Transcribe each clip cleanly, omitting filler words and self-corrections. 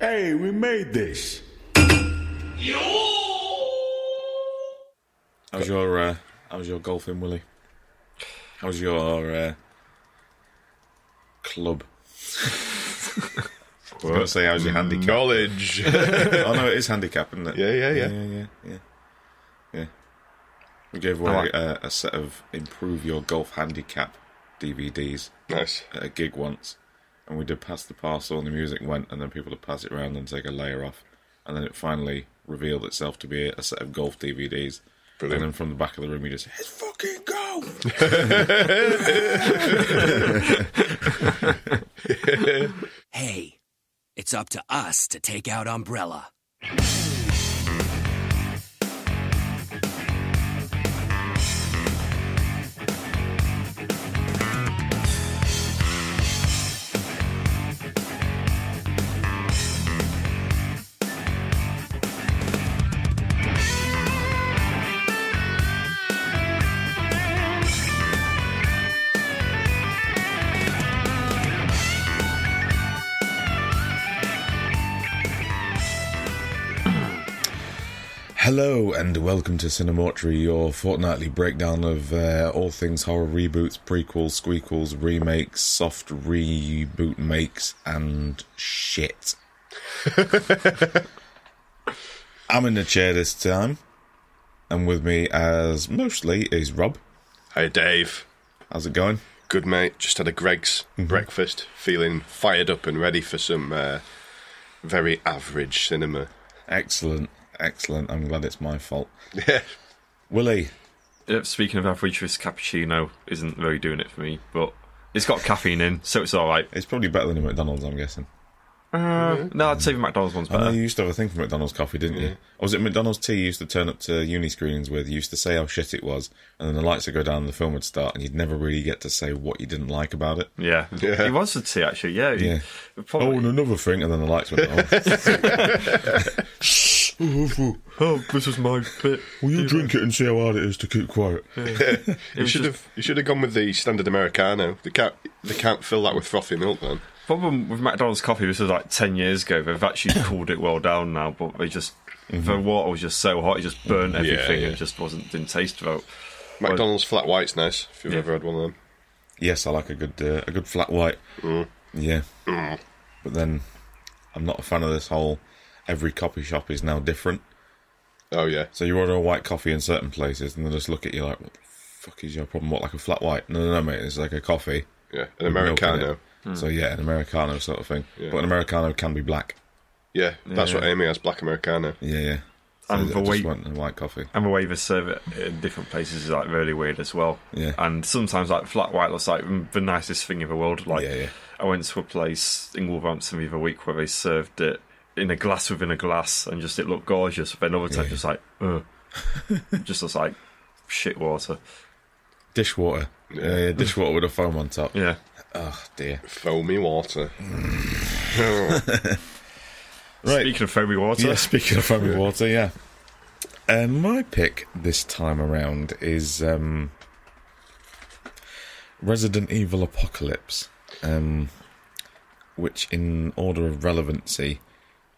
Hey, we made this. How's your golfing, Willie? How's your club? I was going to say, how's your handicap? College. Oh no, it is handicap, isn't it? Yeah. We gave away a set of Improve Your Golf Handicap DVDs. Nice. At a gig once, and we did Pass the Parcel, and the music went, and then people would pass it around and take a layer off, and then it finally revealed itself to be a set of golf DVDs. Brilliant. And then from the back of the room, you just, it's fucking golf! Hey, it's up to us to take out Umbrella. Hello and welcome to Cinemortuary, your fortnightly breakdown of all things horror reboots, prequels, squeakles, remakes, soft reboot makes, and shit. I'm in the chair this time, and with me, as mostly, is Rob. Hey, Dave. How's it going? Good, mate. Just had a Greg's breakfast, feeling fired up and ready for some very average cinema. Excellent. Excellent. I'm glad it's my fault. Yeah. Willie. Speaking of average, this cappuccino isn't really doing it for me, but it's got caffeine in, so it's all right. It's probably better than a McDonald's, I'm guessing. No, I'd say the McDonald's one's better. I know you used to have a thing for McDonald's coffee, didn't you? Or was it McDonald's tea you used to turn up to uni screenings with? You used to say how shit it was, and then the lights would go down and the film would start, and you'd never really get to say what you didn't like about it. Yeah. It was the tea, actually, Probably... Oh, and another thing, and then the lights went on. Oh, this is my bit. Well, you drink it and see how hard it is to keep quiet. Yeah. You should have gone with the standard Americano. They can't fill that with frothy milk, man. Problem with McDonald's coffee, this was like 10 years ago. They've actually cooled it well down now, but they just the water was just so hot, it just burnt everything. It just didn't taste well. McDonald's flat white's nice. If you've ever had one of them. Yes, I like a good flat white. But then I'm not a fan of this whole. Every coffee shop is now different. Oh, yeah. So you order a white coffee in certain places, and they'll just look at you like, what the fuck is your problem? What, like a flat white? No, mate, it's like a coffee. Yeah, an Americano. So, yeah, an Americano sort of thing. Yeah. But an Americano can be black. Yeah, that's what Amy has, black Americano. Yeah. So and I just want a white coffee. And the way they serve it in different places is, like, really weird as well. Yeah. And sometimes, like, flat white looks like the nicest thing in the world. Like, I went to a place in Wolverhampton the other week where they served it in a glass within a glass, and just it looked gorgeous. But another time, just like, just looks like shit water. Dishwater. Yeah, dishwater with a foam on top. Yeah. Oh, dear. Foamy water. Right. Speaking of foamy water. Yeah, speaking of foamy water, yeah. My pick this time around is Resident Evil Apocalypse, which, in order of relevancy,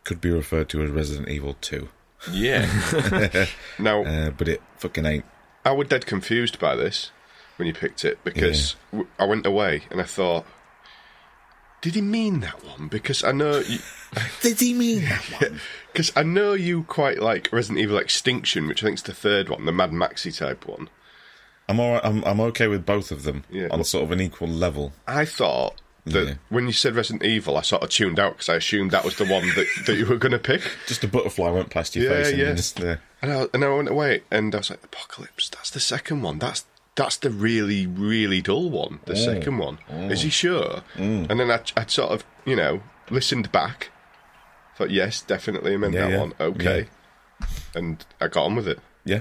could be referred to as Resident Evil 2. Yeah. Now, but it fucking ain't. I was dead confused by this when you picked it, because I went away and I thought, did he mean that one? Because I know... Did he mean that one? Because I know you quite like Resident Evil Extinction, which I think is the third one, the Mad Maxi type one. I'm okay with both of them on sort of an equal level. I thought... when you said Resident Evil, I sort of tuned out because I assumed that was the one that you were going to pick. Just a butterfly went past your face. And I went away and I was like, Apocalypse, that's the second one. That's the really, really dull one, the second one. Oh. Is he sure? And then I sort of, listened back. Thought, yes, definitely I meant that one. Okay. Yeah. And I got on with it. Yeah.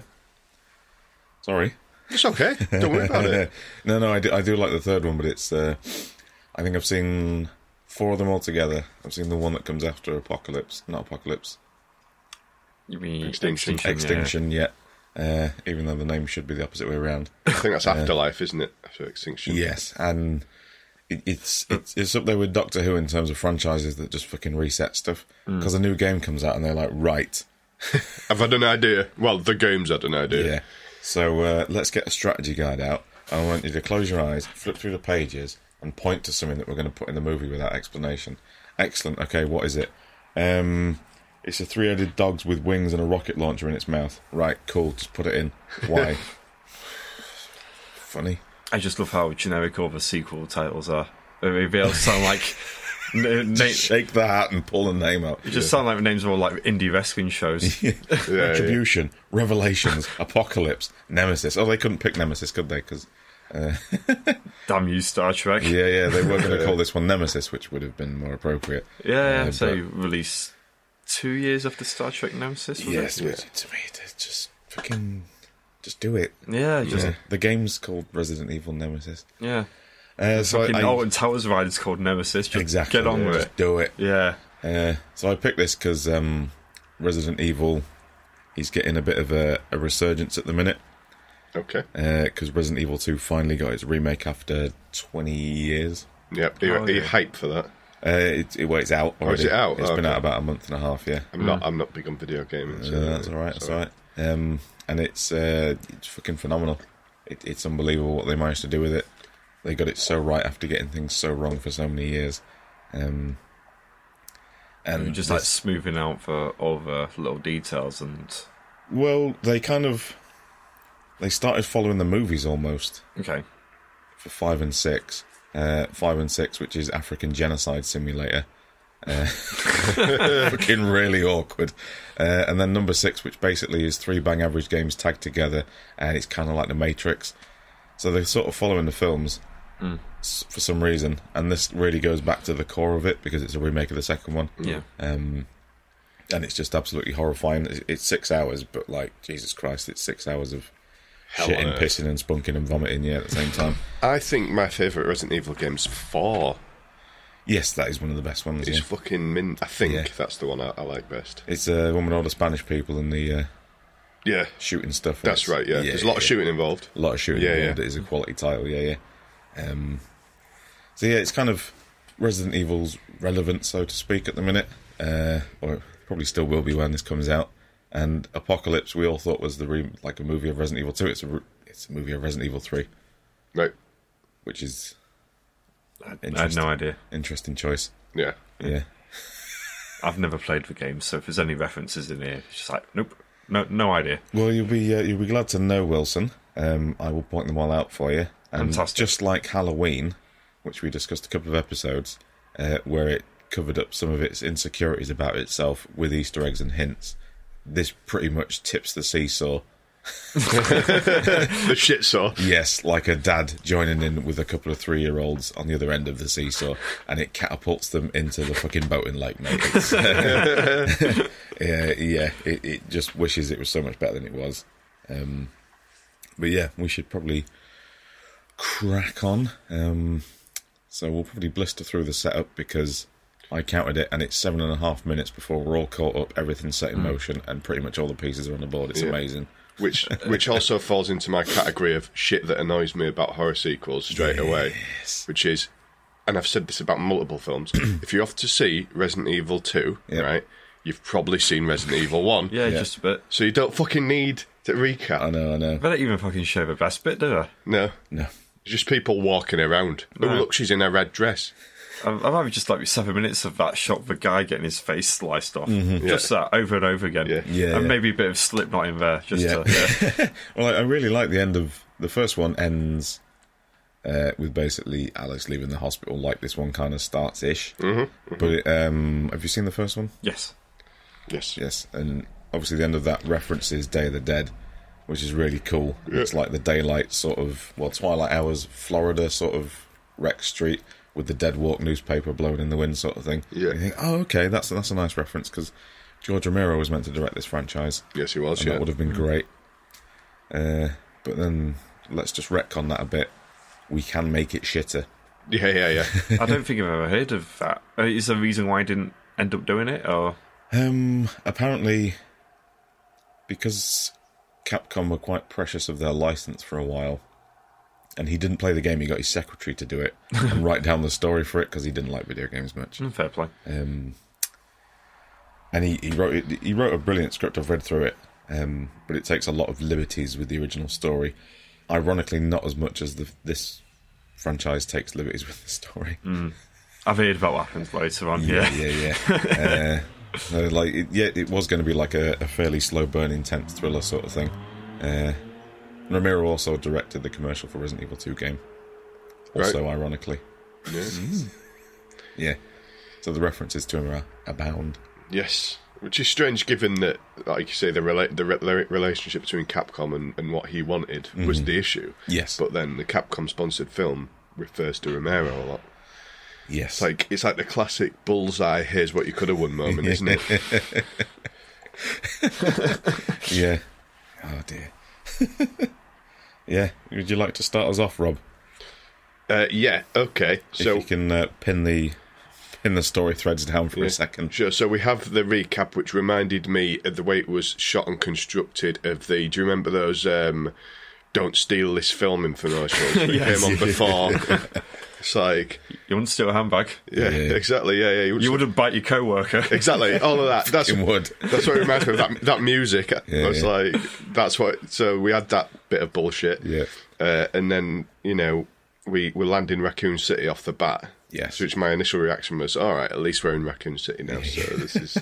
Sorry. It's okay. Don't worry about it. No, I do like the third one, but it's... I think I've seen 4 of them all together. I've seen the one that comes after Apocalypse. Not Apocalypse. You mean Extinction? Extinction, yeah. Even though the name should be the opposite way around. I think that's Afterlife, isn't it? After Extinction. Yes, and It's up there with Doctor Who in terms of franchises that just fucking reset stuff because a new game comes out and they're like, right, I've had an idea. Well, the game's had an idea. Yeah. So let's get a strategy guide out. I want you to close your eyes, flip through the pages, and point to something that we're going to put in the movie without explanation. Excellent. Okay, what is it? It's a three-headed dog with wings and a rocket launcher in its mouth. Right, cool, just put it in. Why? Funny. I just love how generic all the sequel titles are. They just sound like... shake the hat and pull the name up. It just sound like the names of all like indie wrestling shows. Retribution, Revelations, Apocalypse, Nemesis. Oh, they couldn't pick Nemesis, could they? Because... Damn you, Star Trek. Yeah, yeah, they were going to call this one Nemesis, which would have been more appropriate. Yeah, so release 2 years after Star Trek Nemesis, was it? Yes, to me, just fucking... Just do it. Yeah, just... Yeah. The game's called Resident Evil Nemesis. Yeah. So fucking Alton Towers Rider's called Nemesis. Just exactly, get on with it. Just do it. Yeah. So I picked this because Resident Evil is getting a bit of a resurgence at the minute. Okay. Because Resident Evil 2 finally got its remake after 20 years. Yep. Are you hyped for that? It's out already. Oh, is it out? It's been out about a month and a half, yeah. I'm not big on video gaming. So that's all right, sorry. That's all right. And it's fucking phenomenal. It's unbelievable what they managed to do with it. They got it so right after getting things so wrong for so many years. And just like smoothing out for all the little details and... Well, they started following the movies almost. Okay. For 5 and 6. 5 and 6, which is African Genocide Simulator. Fucking really awkward. And then number 6, which basically is 3 bang average games tagged together, and it's kind of like The Matrix. So they're sort of following the films for some reason, and this really goes back to the core of it because it's a remake of the second one. Yeah. And it's just absolutely horrifying. It's 6 hours, but like, Jesus Christ, it's 6 hours of shitting, pissing and spunking and vomiting at the same time. I think my favourite Resident Evil game is 4. Yes, that is one of the best ones. It's fucking mint. I think that's the one I like best. It's the one with all the Spanish people and the shooting stuff. That's right, yeah. There's a lot of shooting involved. A lot of shooting involved. It is a quality title, yeah. So, yeah, it's kind of Resident Evil's relevant, so to speak, at the minute. Or it probably still will be when this comes out. And Apocalypse, we all thought was like a movie of Resident Evil 2. It's a movie of Resident Evil 3. Right. Which is... I had no idea. Interesting choice. Yeah. Yeah. I've never played the game, so if there's any references in here, it's just like, nope, no idea. Well, you'll be glad to know, Wilson. I will point them all out for you. Fantastic. Just like Halloween, which we discussed a couple of episodes, where it covered up some of its insecurities about itself with Easter eggs and hints, this pretty much tips the seesaw. The shit saw. Yes, like a dad joining in with a couple of 3-year-olds on the other end of the seesaw, and it catapults them into the fucking boating lake, mate. It just wishes it was so much better than it was. But yeah, we should probably crack on. So we'll probably blister through the setup because I counted it, and it's 7.5 minutes before we're all caught up, everything's set in motion, and pretty much all the pieces are on the board. It's amazing. Which also falls into my category of shit that annoys me about horror sequels straight away, which is, and I've said this about multiple films, if you're off to see Resident Evil 2, right, you've probably seen Resident Evil 1. Yeah, just a bit. So you don't fucking need to recap. I know. They don't even fucking show the best bit, do they? No. It's just people walking around. No. Oh, look, she's in a red dress. I've having just like 7 minutes of that shot of the guy getting his face sliced off. Mm-hmm. Just that over and over again. And maybe a bit of Slipknot in there. Well, I really like the end of... The first one ends with basically Alex leaving the hospital, like this one kind of starts-ish. Mm-hmm. But have you seen the first one? Yes. And obviously the end of that references Day of the Dead, which is really cool. Yeah. It's like the daylight sort of... Well, twilight hours, Florida sort of Rex Street... with the Dead Walk newspaper blowing in the wind sort of thing. Yeah. And you think, oh, okay, that's a nice reference, because George Romero was meant to direct this franchise. Yes, he was, and that would have been great. But then, let's just retcon that a bit. We can make it shitter. Yeah. I don't think I've ever heard of that. Is there a reason why I didn't end up doing it, or...? Apparently, because Capcom were quite precious of their license for a while, and he didn't play the game. He got his secretary to do it and write down the story for it because he didn't like video games much. Fair play. And he wrote a brilliant script. I've read through it, but it takes a lot of liberties with the original story. Ironically, not as much as this franchise takes liberties with the story. I've heard about what happens later on. Yeah. It was going to be like a fairly slow burn, intense thriller sort of thing. Romero also directed the commercial for Resident Evil 2 game. Also, right. Ironically. Yes. Yeah. So the references to him are abound. Yes. Which is strange given that, like you say, the relationship between Capcom and what he wanted was the issue. Yes. But then the Capcom-sponsored film refers to Romero a lot. Yes. It's like the classic bullseye, here's what you could have won moment, isn't it? Yeah. Oh, dear. Yeah. Would you like to start us off, Rob? Yeah, okay. So if you can pin the story threads down for a second. Sure. So we have the recap, which reminded me of the way it was shot and constructed of the... Do you remember those don't steal this film infomercials that came on before? It's like... You wouldn't steal a handbag. Yeah. Exactly. Yeah. You wouldn't bite your co-worker. Exactly. All of that. That's would. That's what it reminds me of, that music. Yeah, I was like, that's what... So we had that bit of bullshit. Yeah. And then, we land in Raccoon City off the bat. Yes. Which my initial reaction was, all right, at least we're in Raccoon City now, so this is...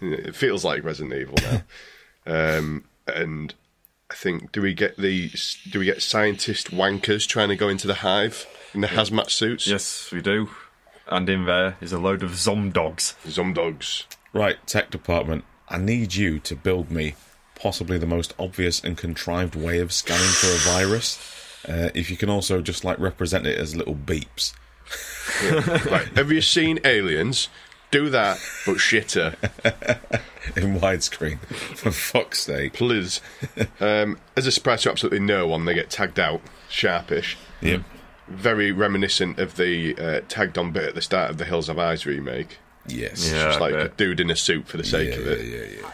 It feels like Resident Evil now. And I think, do we get scientist wankers trying to go into the hive in the hazmat suits? Yes, we do. And in there is a load of zomdogs. Zomdogs. Right, tech department, I need you to build me possibly the most obvious and contrived way of scanning for a virus. If you can also just, represent it as little beeps. Yeah. Right. Have you seen Aliens? Do that, but shitter. In widescreen. For fuck's sake. Please. As a surprise to absolutely no one, they get tagged out. Sharpish. Yep. Very reminiscent of the tagged on bit at the start of the Hills Have Eyes remake. Yes. Yeah, it's like a dude in a suit for the sake of it. Yeah.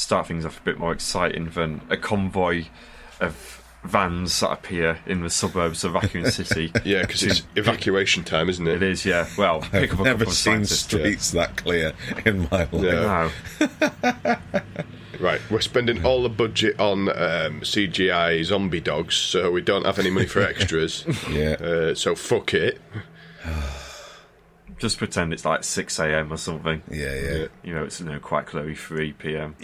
Start things off a bit more exciting than a convoy of vans that appear in the suburbs of Raccoon City. Yeah, because it's evacuation time, isn't it? It is, yeah. Well, I've never seen streets that clear in my life. No. Right, we're spending all the budget on CGI zombie dogs, so we don't have any money for extras. Yeah. So fuck it. Just pretend it's like 6 a.m. or something. Yeah. It's quite clearly 3 p.m.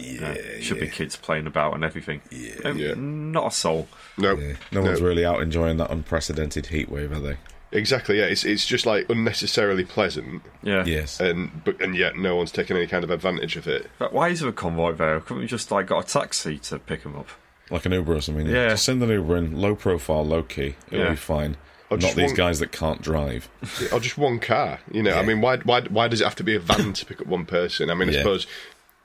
Should be kids playing about and everything. Yeah. Not a soul. No. Yeah. No one's really out enjoying that unprecedented heat wave, are they? Exactly, yeah. It's just like unnecessarily pleasant. Yeah. Yes. And yet no one's taking any kind of advantage of it. But why is there a convoy there? Couldn't we just got a taxi to pick them up? Like an Uber or something? Yeah. Just send an Uber in, low profile, low key. It'll be fine. Not these guys that can't drive. Or just one car. I mean, why does it have to be a van to pick up one person? I mean, I suppose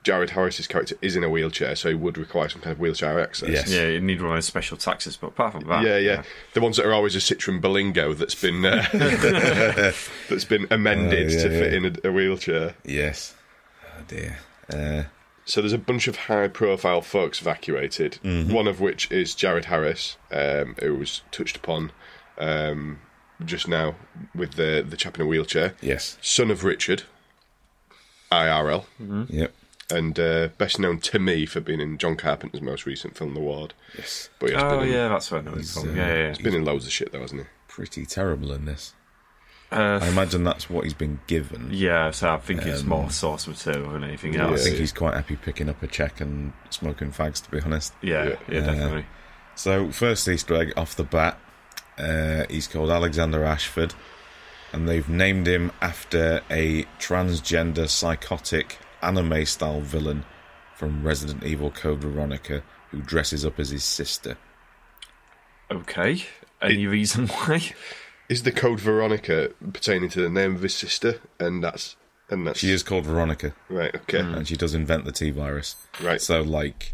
Jared Harris's character is in a wheelchair, so he would require some kind of wheelchair access. Yes. Yeah, you'd need one of those special taxis, but apart from that... Yeah. The ones that are always a Citroen Berlingo that's been amended to fit in a wheelchair. Yes. Oh, dear. So there's a bunch of high-profile folks evacuated, one of which is Jared Harris, who was touched upon... just now with the chap in a wheelchair. Yes. Son of Richard, IRL. Yep. And best known to me for being in John Carpenter's most recent film, The Ward. Yes. But that's what I know he's from. He's been in loads of shit though, hasn't he? Pretty terrible in this. I imagine that's what he's been given. Yeah, so I think it's more source material than anything else. I think he's quite happy picking up a check and smoking fags, to be honest. Yeah, definitely. So, first Easter egg off the bat, he's called Alexander Ashford, and they've named him after a transgender, psychotic, anime-style villain from Resident Evil Code Veronica, who dresses up as his sister. Okay. Any reason why? Is the Code Veronica pertaining to the name of his sister? And that's she is called Veronica. Right, okay. Mm. And she does invent the T-virus. Right. So, like,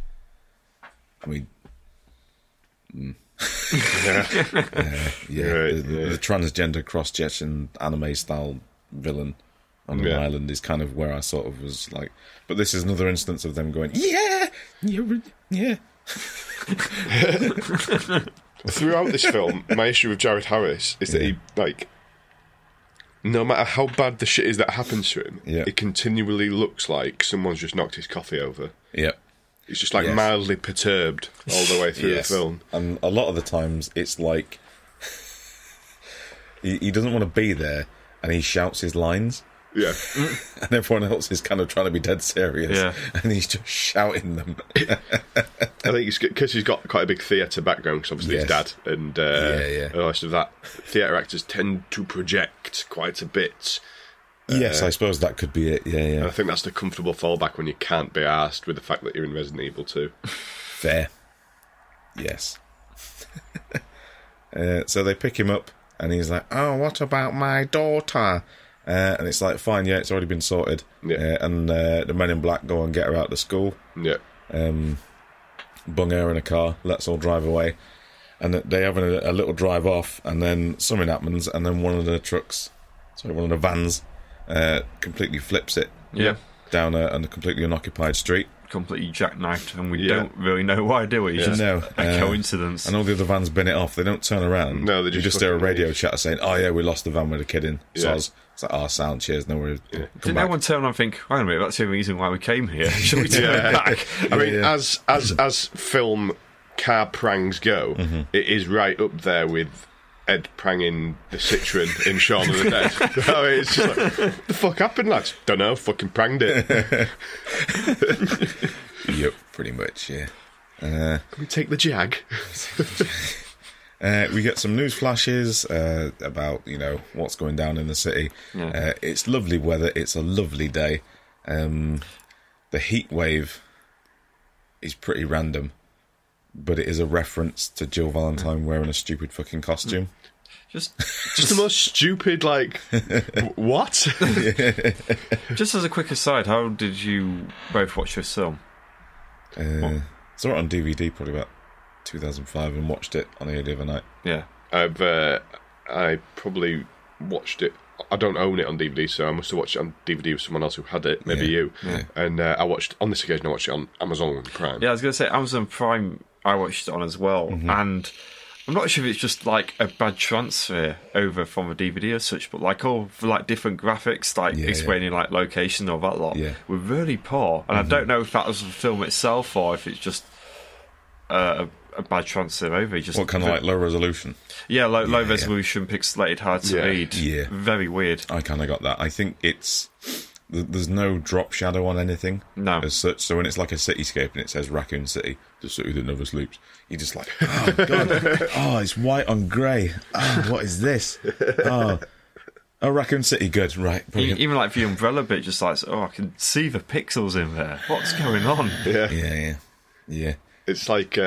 I mean... Mm. Right, the transgender cross-dressing anime-style villain on an island is kind of where I sort of was like... But this is another instance of them going, yeah. Throughout this film, my issue with Jared Harris is that he, like, no matter how bad the shit is that happens to him, it continually looks like someone's just knocked his coffee over. Yeah. He's just, like, mildly perturbed all the way through the film. And a lot of the times, it's like, he doesn't want to be there, and he shouts his lines. Yeah. And everyone else is kind of trying to be dead serious. Yeah. And he's just shouting them. I think because he's got quite a big theatre background, because obviously his dad and the rest of that, theatre actors tend to project quite a bit. Yes, I suppose that could be it. Yeah, yeah. I think that's the comfortable fallback when you can't be arsed with the fact that you're in Resident Evil 2. Fair. Yes. So they pick him up, and he's like, "Oh, what about my daughter?" And it's like, fine, it's already been sorted. Yeah. And the men in black go and get her out of school. Yeah. Bung her in a car, let's all drive away. And they're having a little drive off, and then something happens, and then one of the vans completely flips it. Yeah. Down a completely unoccupied street. Completely jackknifed, and we don't really know why, do we? It's just a coincidence. And all the other vans bin it off. They don't turn around. No, they just hear a radio chatter saying, "Oh yeah, we lost the van with a kid in." Yeah. So it's like, "Oh, sound, cheers, no worries." Yeah. Did no one turn around and think, "Wait a minute, that's the reason why we came here. Should we turn back?" I mean, as film car prangs go, it is right up there with Ed pranging the Citroen in Shaun of the Dead. I mean, it's just like, what the fuck happened, lads? Don't know, fucking pranged it. Yep, pretty much, yeah. Can we take the jag? We get some news flashes about, what's going down in the city. Yeah. It's lovely weather, it's a lovely day. The heat wave is pretty random, but it is a reference to Jill Valentine wearing a stupid fucking costume. Just the most stupid, like, what? Just as a quick aside, how did you both watch this film? I saw it on DVD probably about 2005 and watched it on the other night. Yeah. I probably watched it. I don't own it on DVD, so I must have watched it on DVD with someone else who had it, maybe you. Yeah. And I watched it on Amazon Prime. Yeah, I was going to say, Amazon Prime I watched it on as well, and I'm not sure if it's just, like, a bad transfer over from a DVD or such, but, like, all the, like, different graphics, like, explaining, like, location or that lot, were really poor. And I don't know if that was the film itself or if it's just a bad transfer over. Just what, kind of like low resolution? Yeah, low resolution, pixelated, hard to read. Yeah. Very weird. I kind of got that. I think it's... There's no drop shadow on anything as such. So when it's like a cityscape and it says Raccoon City, the city that never sleeps, you're just like, oh, God. Oh, it's white on grey. Oh, what is this? Oh, Raccoon City, good, right. Even like the umbrella bit, just like, oh, I can see the pixels in there. What's going on? Yeah. It's like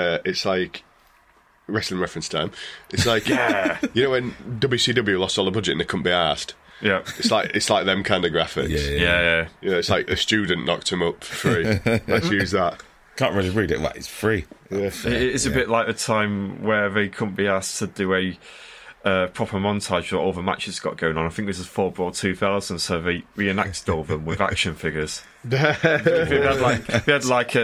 wrestling reference time. It's like, when WCW lost all the budget and they couldn't be arsed. Yeah, it's like them kind of graphics. Yeah. It's like a student knocked him up for free. Let's use that. Can't really read it. Like, it's free. Yeah. It's a bit like the time where they couldn't be asked to do a proper montage of all the matches got going on. I think this is Fall 2000, so they reenacted all of them with action figures. We had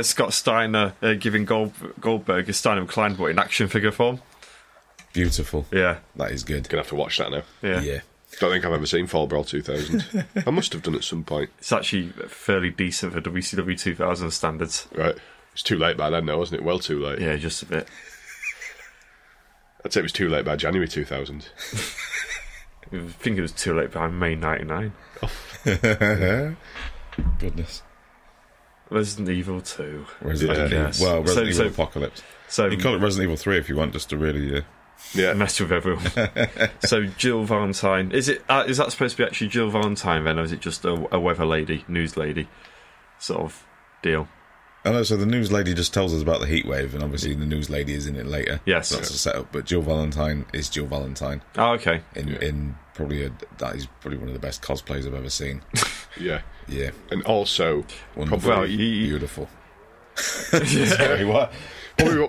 Scott Steiner giving Goldberg a Steiner and Klein, but in action figure form. Beautiful. Yeah, that is good. Gonna have to watch that now. Yeah. Don't think I've ever seen Fall Brawl 2000. I must have done at some point. It's actually fairly decent for WCW 2000 standards. Right. It's too late by then, though, wasn't it? Well, too late. Yeah, just a bit. I'd say it was too late by January 2000. I think it was too late by May 99. Oh. Goodness. Resident Evil 2. Well, Resident Evil Apocalypse. So, you can call it Resident Evil 3 if you want, just to really mess with everyone. So Jill Valentine. Is that supposed to be actually Jill Valentine then, or is it just a weather lady, news lady sort of deal? Oh no, so the news lady just tells us about the heat wave, and obviously the news lady is in it later. Yes. So that's a setup, but Jill Valentine is Jill Valentine. Oh, okay. That is probably one of the best cosplays I've ever seen. Yeah. Yeah. And also, beautiful. Sorry, what?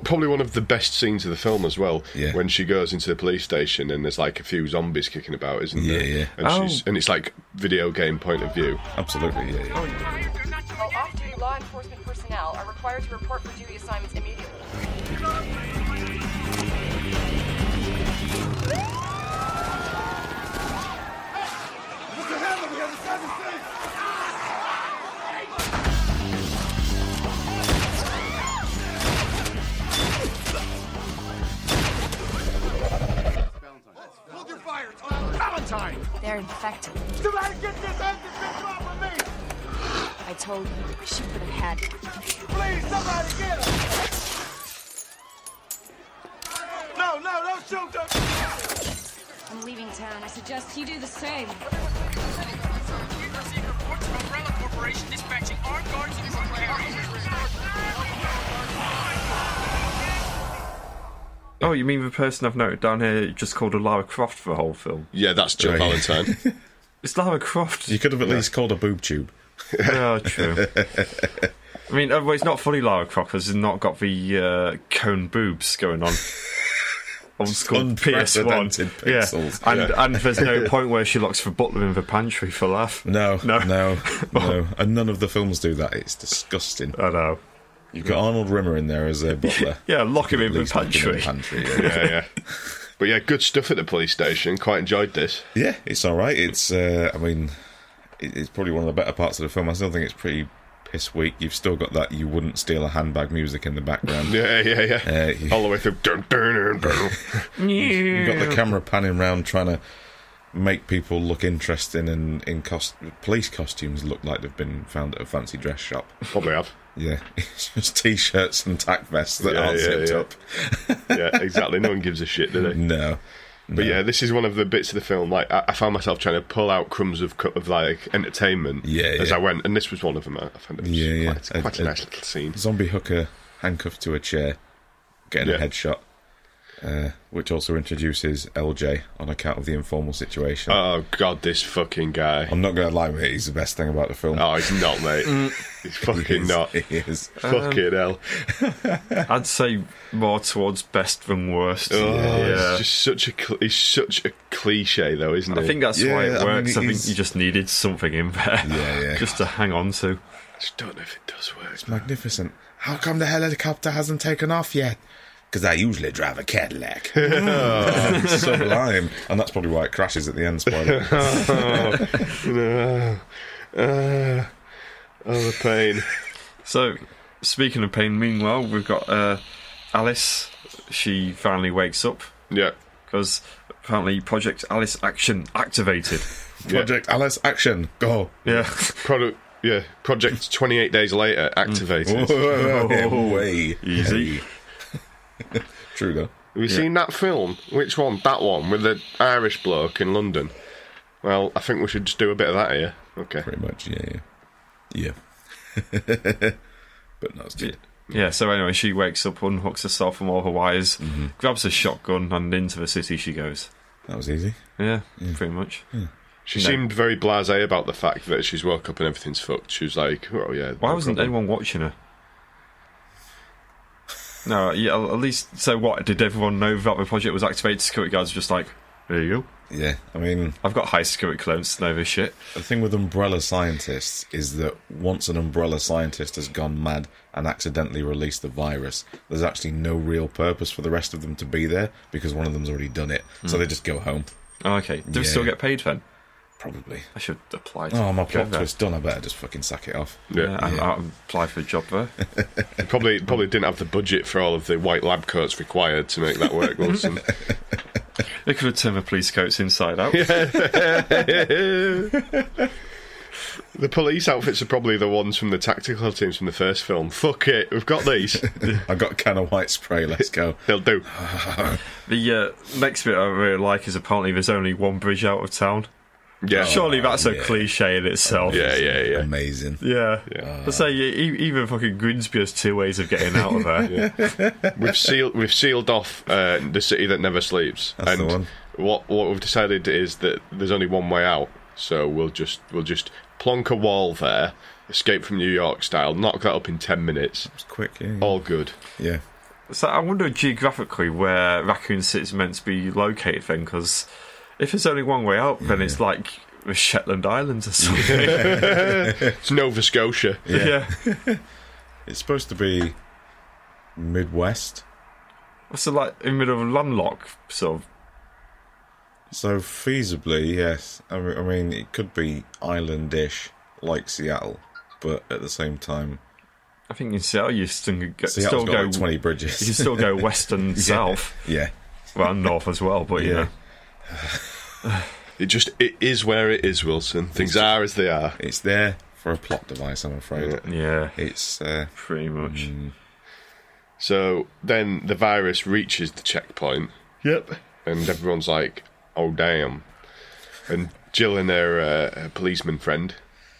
Probably one of the best scenes of the film as well, when she goes into the police station and there's like a few zombies kicking about, isn't there? Yeah, yeah. And it's like video game point of view. Absolutely, yeah, yeah. Off-duty law enforcement personnel are required to report for duty assignments immediately. Valentine! They're infected. Somebody get this anti-bitch off of me! I told you, she could have had it. Please, somebody get her! No, no, don't shoot them! I'm leaving town. I suggest you do the same. We receive reports from Umbrella Corporation dispatching armed guards in the area. Oh, you mean the person I've noted down here just called her Lara Croft for the whole film? Yeah, that's Jill Valentine. It's Lara Croft. You could have at least called her boob tube. Oh, true. I mean, well, it's not fully Lara Croft because it's not got the cone boobs going on. Unprecedented pixels. Yeah. And there's no point where she looks for butler in the pantry for laugh. No. And none of the films do that. It's disgusting. I know. You've got Arnold Rimmer in there as a butler. Yeah, lock him in the pantry. But yeah, good stuff at the police station. Quite enjoyed this. Yeah, it's all right. It's, I mean, it's probably one of the better parts of the film. I still think it's pretty piss weak. You've still got that "You Wouldn't Steal a Handbag" music in the background. All the way through. Dun, dun, dun, dun. You've got the camera panning around trying to make people look interesting and in police costumes look like they've been found at a fancy dress shop. Probably have. Yeah, it's just T-shirts and tack vests that aren't zipped up. Yeah, exactly. No one gives a shit, do they? No. But yeah, this is one of the bits of the film. Like, I found myself trying to pull out crumbs of like entertainment as I went, and this was one of them. I found it was quite a nice little scene. Zombie hooker handcuffed to a chair, getting a headshot, which also introduces LJ on account of the informal situation. Oh God, this fucking guy! I'm not going to lie, mate. He's the best thing about the film. Oh, he's not, mate. He's fucking not. He is. Fucking hell. I'd say more towards best than worst. Oh, yeah. He's such a cliche, though, isn't it? I think that's why it works. I mean, I think you just needed something in there. Just to hang on to. I just don't know if it does work. It's magnificent. How come the helicopter hasn't taken off yet? Because I usually drive a Cadillac. Oh, sublime. And that's probably why it crashes at the end, spoiler. The pain. So, speaking of pain, meanwhile, we've got Alice. She finally wakes up. Yeah. Because apparently Project Alice Action activated. Project Alice Action. Go. Yeah. Project 28 days later activated. Easy. True, though. Have you seen that film? Which one? That one with the Irish bloke in London. Well, I think we should just do a bit of that here. Okay. Pretty much, yeah. But no, it's good. Yeah, so anyway, she wakes up, unhooks herself from all her wires, grabs a shotgun, and into the city she goes. That was easy. Yeah. Pretty much. Yeah. She seemed very blasé about the fact that she's woke up and everything's fucked. She was like, oh, yeah. Why wasn't anyone watching her? No, yeah, at least... So what, did everyone know that the project was activated? Security guards were just like, there you go. Yeah, I mean... I've got high security clearance to know this shit. The thing with umbrella scientists is that once an umbrella scientist has gone mad and accidentally released the virus, there's actually no real purpose for the rest of them to be there, because one of them's already done it. So they just go home. Oh, okay. Do we still get paid then? Probably. I should apply to... Oh, my plot twist's done. I better just fucking sack it off. I'll apply for a job there. probably didn't have the budget for all of the white lab coats required to make that work. They could have turned the police coats inside out. The police outfits are probably the ones from the tactical teams from the first film. Fuck it, we've got these. I've got a can of white spray, let's go. They'll do. The next bit I really like is apparently there's only one bridge out of town. Yeah. Surely that's a cliche in itself. Yeah. Amazing. Yeah. Let's say even fucking Grimsby has two ways of getting out of there. Yeah. We've sealed off the city that never sleeps. That's the one. What we've decided is that there's only one way out. So we'll just plonk a wall there, Escape from New York style, knock that up in 10 minutes. It's quick, yeah. All good. Yeah. So I wonder geographically where Raccoon City is meant to be located then, because if there's only one way out, then it's like the Shetland Islands or something. It's Nova Scotia. Yeah. It's supposed to be Midwest. So like in the middle of a landlock sort of. So feasibly, yes. I mean, it could be island-ish, like Seattle, but at the same time, I think in Seattle you still go like 20 bridges. You can still go west and south, well, and north as well. But you know, it is where it is, Wilson. Things are as they are. It's there for a plot device, I'm afraid. Yeah, it's pretty much. So then the virus reaches the checkpoint. Yep, and everyone's like, oh damn. And Jill and her policeman friend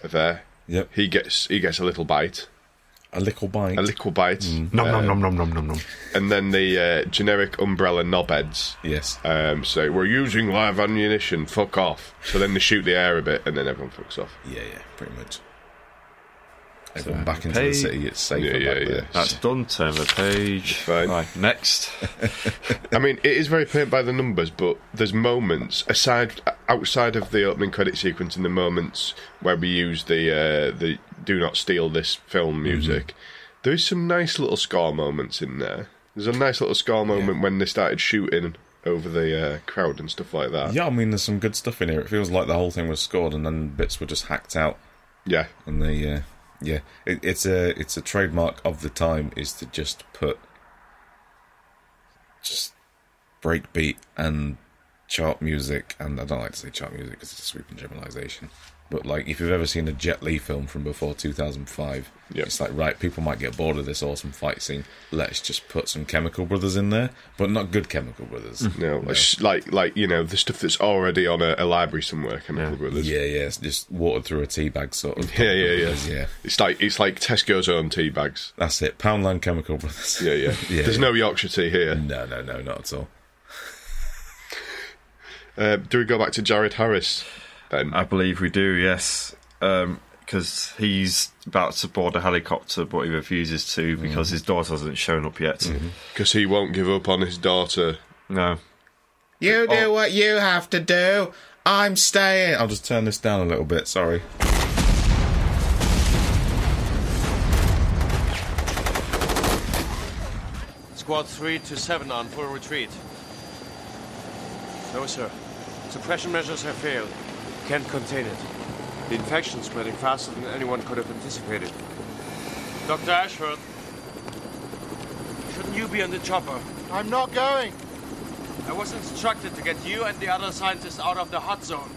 are there. Yep. He gets a little bite. A little bite. Mm. Nom nom nom nom nom nom. And then the generic umbrella knobheads. Yes. Say we're using live ammunition. Fuck off. So then they shoot the air a bit, and then everyone fucks off. Yeah, pretty much. Everyone so back into the city. It's safer. Yeah. That's done. Turn the page. Fine. Right, next. I mean, it is very paint by the numbers, but there's moments outside of the opening credit sequence, in the moments where we use the "Do Not Steal This Film" music. There is some nice little score moments in there. There's a nice little score moment when they started shooting over the crowd and stuff like that. Yeah, I mean, there's some good stuff in here. It feels like the whole thing was scored, and then bits were just hacked out. Yeah, and they. Yeah, it's a trademark of the time, is to just put breakbeat and chart music, and I don't like to say chart music because it's a sweeping generalisation, but like if you've ever seen a Jet Li film from before 2005, it's like, right, people might get bored of this awesome fight scene, let's just put some Chemical Brothers in there, but not good Chemical Brothers. No. Like you know, the stuff that's already on a library somewhere, Chemical Brothers. Yeah, it's just watered through a tea bag sort of. Yeah. It's like Tesco's own tea bags. That's it, Poundland Chemical Brothers. Yeah. There's no Yorkshire tea here. No, not at all. Do we go back to Jared Harris then? I believe we do, yes. Because he's about to board a helicopter, but he refuses to because his daughter hasn't shown up yet. Because he won't give up on his daughter. No. You do what you have to do. I'm staying. I'll just turn this down a little bit, sorry. Squad 327 on full retreat. No, sir. Suppression measures have failed. Can't contain it. The infection spreading faster than anyone could have anticipated. Dr. Ashford, shouldn't you be on the chopper? I'm not going. I was instructed to get you and the other scientists out of the hot zone.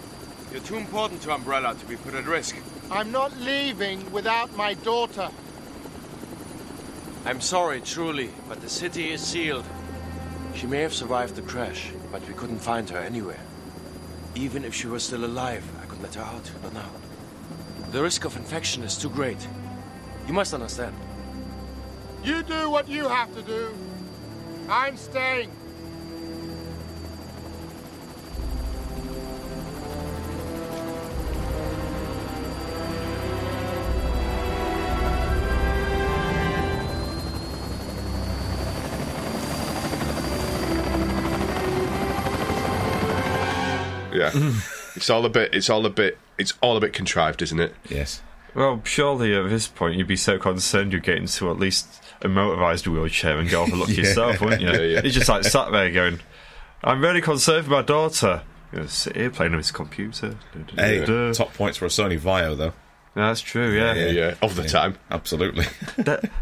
You're too important to Umbrella to be put at risk. I'm not leaving without my daughter. I'm sorry, truly, but the city is sealed. She may have survived the crash, but we couldn't find her anywhere. Even if she were still alive, I could let her out, not now. The risk of infection is too great. You must understand. You do what you have to do. I'm staying. It's all a bit contrived, isn't it? Yes. Well, surely at this point you'd be so concerned you'd get into at least a motorised wheelchair and go off and look yourself, wouldn't you? Yeah. He's just like sat there going, I'm really concerned for my daughter. He'll sit here playing on his computer. Hey, top points for a Sony Vaio, though. No, that's true, yeah. Of the time. Absolutely.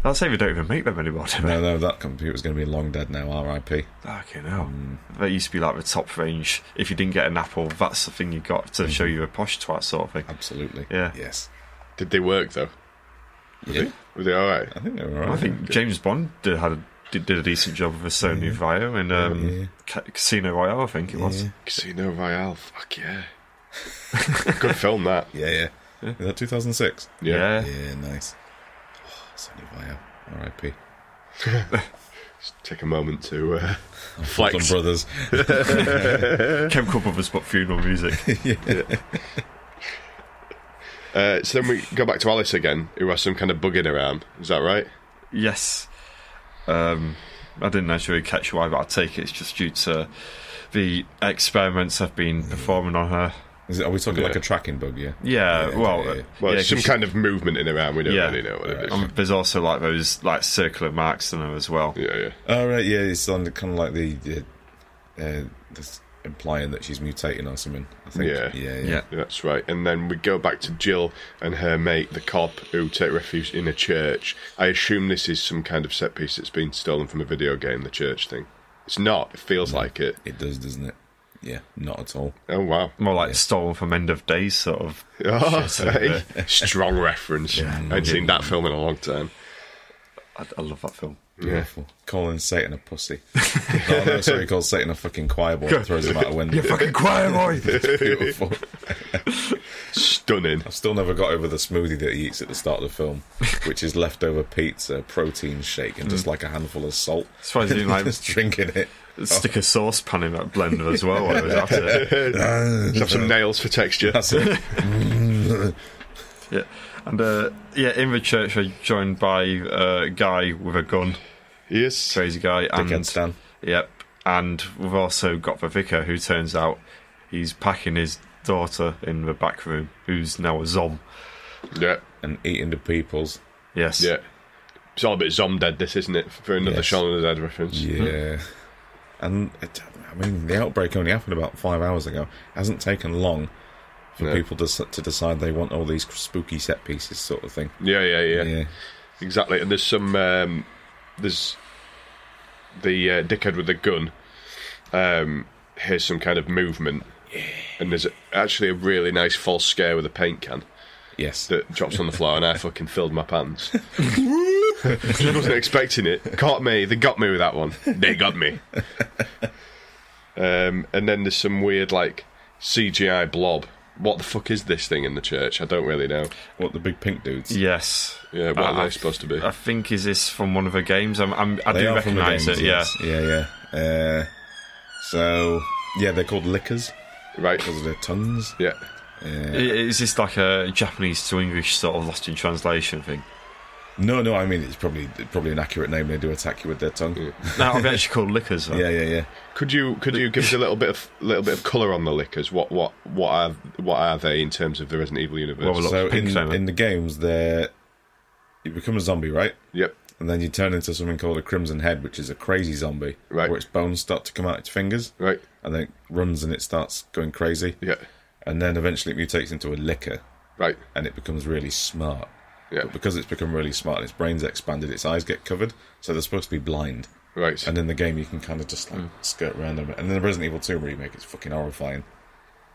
I'll say we don't even make them anymore, do we? No, that computer's going to be long dead now, RIP. Fucking hell. That used to be like the top range. If you didn't get an Apple, that's the thing you got to show you a posh twat sort of thing. Absolutely. Yeah. Yes. Did they work, though? Yeah. Were they all right? I think they were all right. I think James Bond did a decent job with a Sony Vaio and Casino Royale, I think it was. Casino Royale, fuck yeah. Good film, that. Yeah. Is that 2006? Yeah. Yeah, nice. Oh, Sony Vaio. R.I.P. Just take a moment to flex. Brothers. Chemical Brothers, but funeral music. Yeah. So then we go back to Alice again, who has some kind of bugging around. Is that right? Yes. I didn't actually catch why, but I take it it's just due to the experiments I've been performing on her. Are we talking like a tracking bug, Yeah, well, some kind of movement in around, we don't really know what it is. There's also like those like circular marks in them as well. Yeah. Oh, right, yeah, it's on kind of like the implying that she's mutating or something, I think. Yeah. That's right. And then we go back to Jill and her mate, the cop, who take refuge in a church. I assume this is some kind of set piece that's been stolen from a video game, the church thing. It's not. It feels like it. It does, doesn't it? Yeah, not at all. Oh, wow. More like stolen from End of Days, sort of. Oh, hey. Strong reference. Yeah, I hadn't seen that film in a long time. I love that film. Beautiful. Calling Satan a pussy. No, sorry, he calls Satan a fucking choir boy and throws him out a window. You fucking choir boy! It's beautiful. Stunning. I've still never got over the smoothie that he eats at the start of the film, which is leftover pizza, protein shake, and just like a handful of salt. That's why he's doing like just drinking it. Stick a saucepan in that blender as well. While I was after it. Have some nails for texture. That's it. Yeah. And, in the church, we're joined by a guy with a gun. Yes. Crazy guy. Dickhead Stan. Yep. And we've also got the vicar, who turns out he's packing his daughter in the back room, who's now a zom. Yeah. And eating the peoples. Yes. Yeah. It's all a bit Zom Dead, this, isn't it? For another Shaun of the Dead reference. Yeah. And, I mean, the outbreak only happened about 5 hours ago. It hasn't taken long for people to decide they want all these spooky set pieces sort of thing. Yeah. Exactly. And there's some... there's the dickhead with the gun. Here's some kind of movement. Yeah. And there's actually a really nice false scare with a paint can. Yes. That drops on the floor, and I fucking filled my pants. I wasn't expecting it. Caught me. They got me with that one. They got me. And then there's some weird, like, CGI blob. What the fuck is this thing in the church? I don't really know. What, the big pink dudes? Yes. Yeah, what are they supposed to be? I think is this from one of the games. I do recognise it, yeah. So, yeah, they're called Lickers. Right. Because of their tongues. Yeah. Is this like a Japanese to English sort of lost in translation thing? No, I mean, it's probably an accurate name. They do attack you with their tongue. No, I've actually called Lickers. Yeah. Could you give us a little bit of colour on the Lickers? What are they in terms of the Resident Evil universe? Well, so in the games, you become a zombie, right? Yep. And then you turn into something called a Crimson Head, which is a crazy zombie, right, where its bones start to come out its fingers, right, and then it runs and it starts going crazy, yeah, and then eventually it mutates into a Licker, right, and it becomes really smart. Yeah. But because it's become really smart and its brain's expanded, its eyes get covered, so they're supposed to be blind. Right. And in the game, you can kind of just like skirt around them. And then the Resident Evil 2 remake is fucking horrifying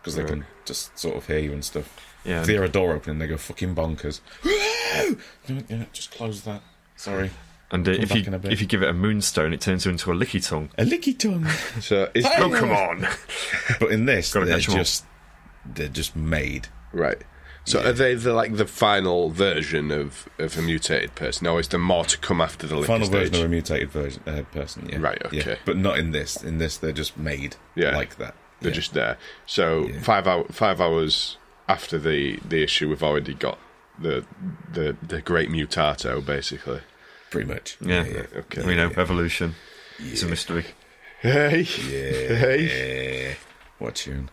because they can just sort of hear you and stuff. Yeah. If they hear a door opening, they go fucking bonkers. Yeah, just close that. Sorry. And if you give it a moonstone, it turns into a licky tongue. A licky tongue. So it's come on. But in this, they're just made. Right. So are they the final version of a mutated person, or is there more to come after the final stage? Version of a mutated person? Yeah, right. Okay, yeah. But not in this. In this, they're just made like that. They're just there. So 5 hours after the issue, we've already got the great mutato, basically. Pretty much. Yeah. Okay. We know evolution. Yeah. It's a mystery. Hey. What tune?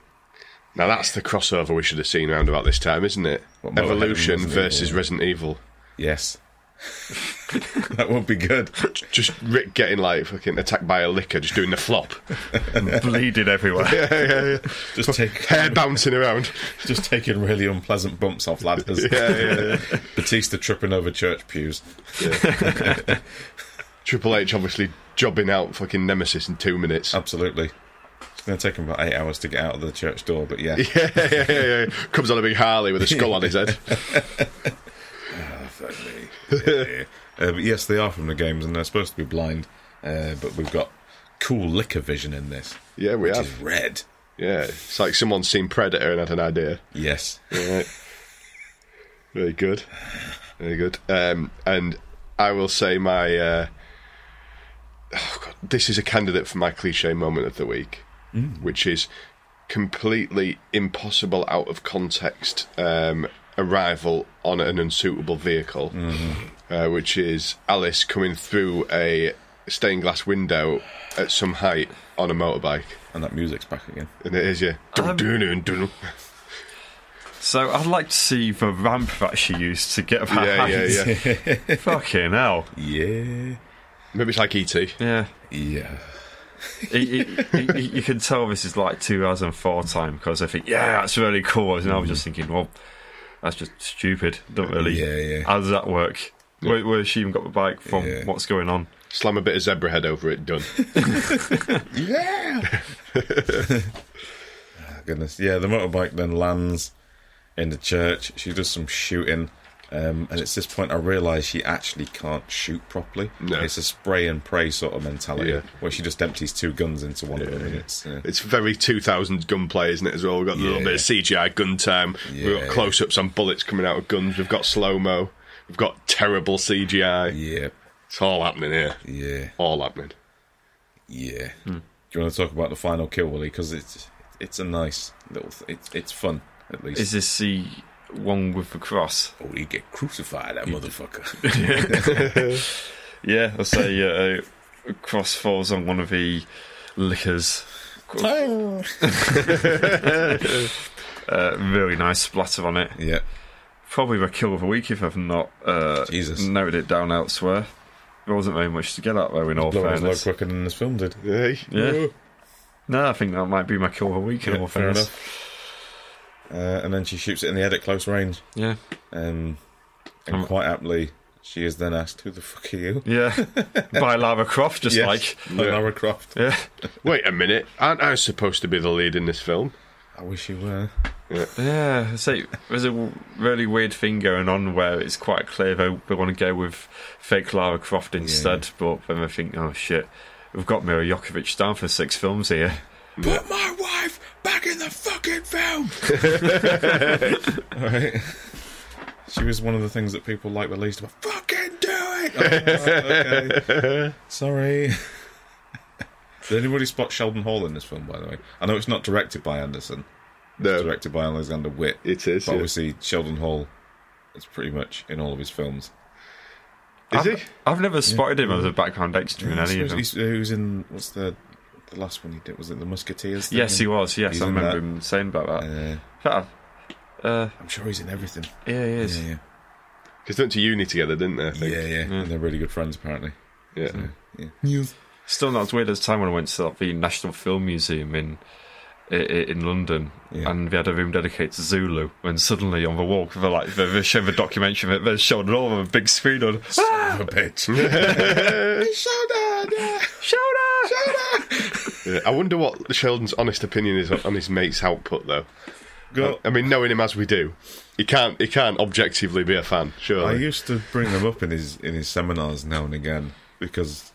Now that's the crossover we should have seen around about this time, isn't it? Evolution versus Resident Evil. Yes. That won't be good. Just Rick getting like fucking attacked by a licker, just doing the flop, and bleeding everywhere. Yeah. Just hair bouncing around. Just taking really unpleasant bumps off ladders. Yeah. Batista tripping over church pews. Yeah. Triple H obviously jobbing out fucking Nemesis in 2 minutes. Absolutely. It's going to take him about 8 hours to get out of the church door, but yeah. Yeah. Comes on a big Harley with a skull on his head. Oh, fuck me. Yeah. But yes, they are from the games, and they're supposed to be blind, but we've got cool liquor vision in this. Yeah, we have. Which is red. Yeah, it's like someone's seen Predator and had an idea. Yes. All right. Very good. Very good. And I will say my... oh God, this is a candidate for my cliche moment of the week. Mm. Which is completely impossible out of context arrival on an unsuitable vehicle, which is Alice coming through a stained glass window at some height on a motorbike. And that music's back again. And it is, yeah. So I'd like to see the ramp that she used to get her hands. Yeah. Fucking hell. Yeah. Maybe it's like E.T. Yeah. You can tell this is like 2004 time, because I think that's really cool, and I was just thinking, well, that's just stupid, don't really how does that work, where she even got the bike from, what's going on? Slam a bit of zebra head over it, done. Oh, goodness. The motorbike then lands in the church, she does some shooting, and it's this point I realise she actually can't shoot properly. No. It's a spray and pray sort of mentality, where she just empties two guns into one of them. It's very 2000s gunplay, isn't it, as well? We've got a little bit of CGI gun time, we've got close-ups on bullets coming out of guns, we've got slow-mo, we've got terrible CGI. Yeah. It's all happening here. Yeah. All happening. Yeah. Mm. Do you want to talk about the final kill, Willie? Because it's a nice little... It's fun, at least. Is this the... one with the cross? Oh, he'd get crucified, that motherfucker. I'll say a cross falls on one of the lickers. Really nice splatter on it. Yeah, probably my kill of the week if I've not noted it down elsewhere. There wasn't very much to get out there in all fairness. Blowing his load quicker than this film did. Yeah. No, I think that might be my kill of the week in all fairness. And then she shoots it in the head at close range. Yeah. And quite aptly, she is then asked, "Who the fuck are you?" Yeah. By Lara Croft, Lara Croft. Yeah. Wait a minute, aren't I supposed to be the lead in this film? I wish you were. Yeah. So there's a really weird thing going on where it's quite clear they want to go with fake Lara Croft instead, but then they think, "Oh shit, we've got Mira Jovovich down for 6 films here." Yeah. Put my wife back in the fucking film! Alright. She was one of the things that people liked the least about. Fucking do it! Oh, okay. Sorry. Did anybody spot Sheldon Hall in this film, by the way? I know it's not directed by Anderson. No. It's directed by Alexander Witt. It is. But obviously, Sheldon Hall is pretty much in all of his films. Is he? I've never spotted him as a background extra in any of them. He was in, what's the last one he did, was it The Musketeers thing? Yes, he was. Yes, I remember him saying about that. I'm sure he's in everything. Yeah, he is. Because they went to uni together, didn't they? I think. Yeah. And they're really good friends, apparently. Yeah. So, still not as weird as time when I went to the National Film Museum in London, and they had a room dedicated to Zulu, and suddenly on the wall they're showing the documentary, they're showing all of a big screen on. Son of a bitch. Shoulder! I wonder what Sheldon's honest opinion is on his mate's output, though. I mean, knowing him as we do, he can't objectively be a fan. Sure. I used to bring them up in his seminars now and again, because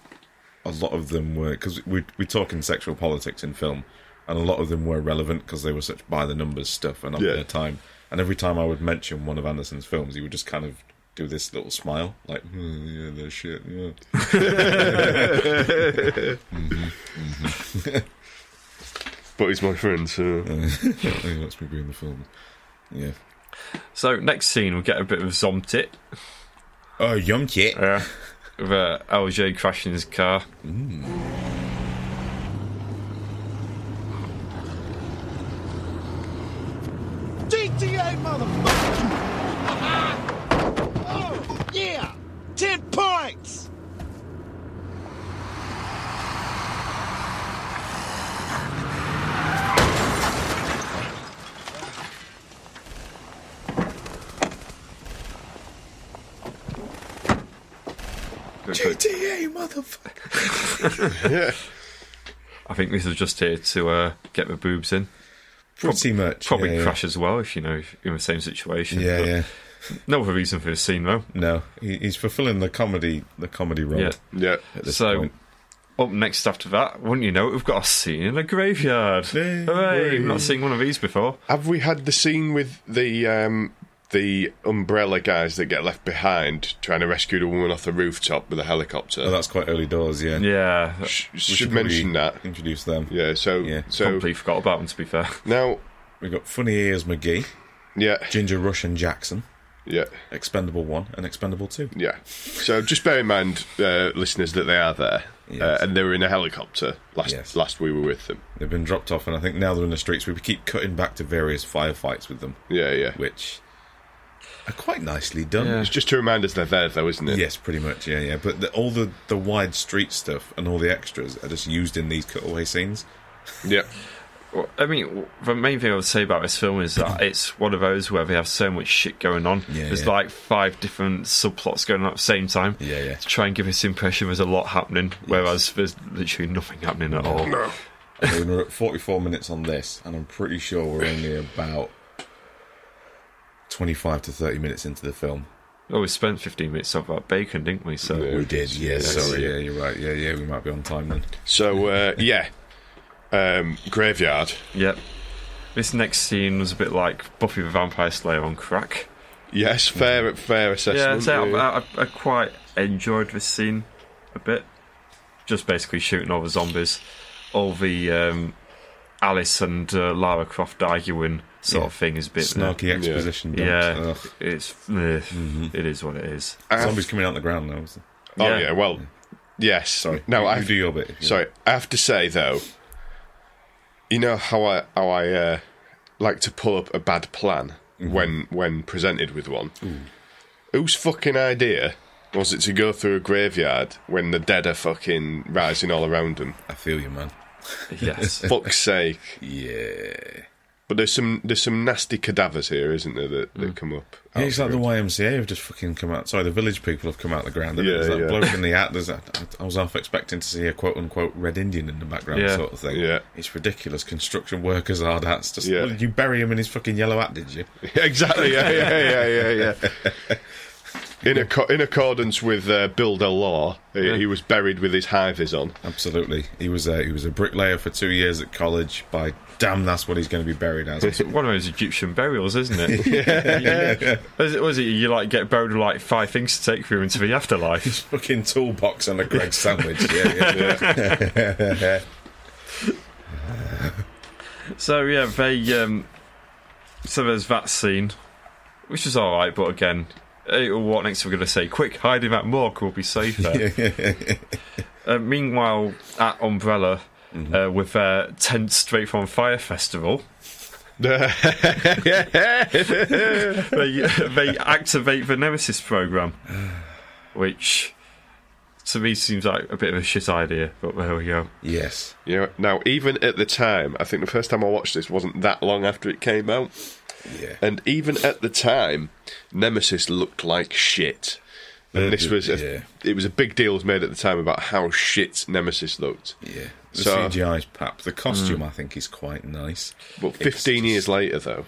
a lot of them were, because we talk in sexual politics in film, and a lot of them were relevant because they were such by the numbers stuff and of their time. And every time I would mention one of Anderson's films, he would just kind of do this little smile, like, that shit, But he's my friend, so... he lets me be in the film. Yeah. So, next scene, we'll get a bit of Zomtit. Oh, Zomtit. Yeah. With LJ crashing his car. GTA, motherfucker! GTA, motherfucker. Yeah. I think this is just here to get the boobs in. Pretty much. Probably yeah, Crash as well, if you know, if you're in the same situation. Yeah, but yeah. No other reason for his scene, though. No, he's fulfilling the comedy role. Yeah, yeah. So, up next after that, wouldn't you know it, we've got a scene in a graveyard. Yay. Hooray! I've not seen one of these before. Have we had the scene with the umbrella guys that get left behind trying to rescue the woman off the rooftop with a helicopter? Oh, that's quite early doors, yeah. Yeah, should mention that. Introduce them. Yeah, so completely forgot about them, to be fair. Now we've got Funny Ears McGee. Yeah, Ginger Rush and Jackson. Yeah, Expendable 1 and Expendable 2. Yeah, so just bear in mind, listeners, that they are there, yes. And they were in a helicopter last we were with them. They've been dropped off, and I think now they're in the streets. We keep cutting back to various firefights with them. Yeah, yeah, which are quite nicely done. Yeah. It's just to remind us they're there, though, isn't it? Yes, pretty much. Yeah, yeah. But all the wide street stuff and all the extras are just used in these cutaway scenes. Yeah. Well, I mean, the main thing I would say about this film is that it's one of those where they have so much shit going on. Yeah, there's like 5 different subplots going on at the same time. Yeah, yeah. To try and give this impression there's a lot happening, whereas there's literally nothing happening at all. No. I mean, we're at 44 minutes on this, and I'm pretty sure we're only about 25 to 30 minutes into the film. Oh, well, we spent 15 minutes talking about bacon, didn't we? So we did, yes. Sorry, yeah, you're right. Yeah, yeah, we might be on time then. So, yeah. Graveyard. Yep. This next scene was a bit like Buffy the Vampire Slayer on crack. Yes, fair assessment. Yeah, I quite enjoyed this scene a bit. Just basically shooting all the zombies, all the Alice and Lara Croft arguing sort of thing is a bit snarky exposition. Yeah, it is what it is. Zombies coming out of the ground now. Isn't it? Oh yeah. Well, yes. Sorry. No, I do your bit. Sorry, I have to say though. You know how I like to pull up a bad plan when presented with one? Ooh. Whose fucking idea was it to go through a graveyard when the dead are fucking rising all around them? I feel you, man. Yes. Fuck's sake. Yeah. But there's some nasty cadavers here, isn't there, that come up? Yeah, it's like the YMCA have just fucking come out. Sorry, the village people have come out the ground. Yeah, there's that bloke in the hat. I was half expecting to see a quote-unquote red Indian in the background sort of thing. Yeah. It's ridiculous. Construction workers, hard hats. Just, well, you bury him in his fucking yellow hat, did you? Exactly, yeah. In accordance with builder law, he was buried with his high-vis on. Absolutely. He was a bricklayer for 2 years at college. By damn, that's what he's going to be buried as. It's one of those Egyptian burials, isn't it? Yeah. Was it you like get buried with like 5 things to take with you into the afterlife? His fucking toolbox and a Greg's sandwich. Yeah. So yeah, they so there's that scene, which is all right, but again. What next we're going to say? Quick, hide in that morgue, we'll be safer. Meanwhile, at Umbrella, with their 10th Straight From Fire Festival, they activate the Nemesis program, which to me seems like a bit of a shit idea, but there we go. Yes. Yeah. Now, even at the time, I think the first time I watched this wasn't that long after it came out. Yeah. And even at the time, Nemesis looked like shit. And this was it was a big deal was made at the time about how shit Nemesis looked. Yeah. The CGI's pap. The costume, I think, is quite nice. But 15 years later,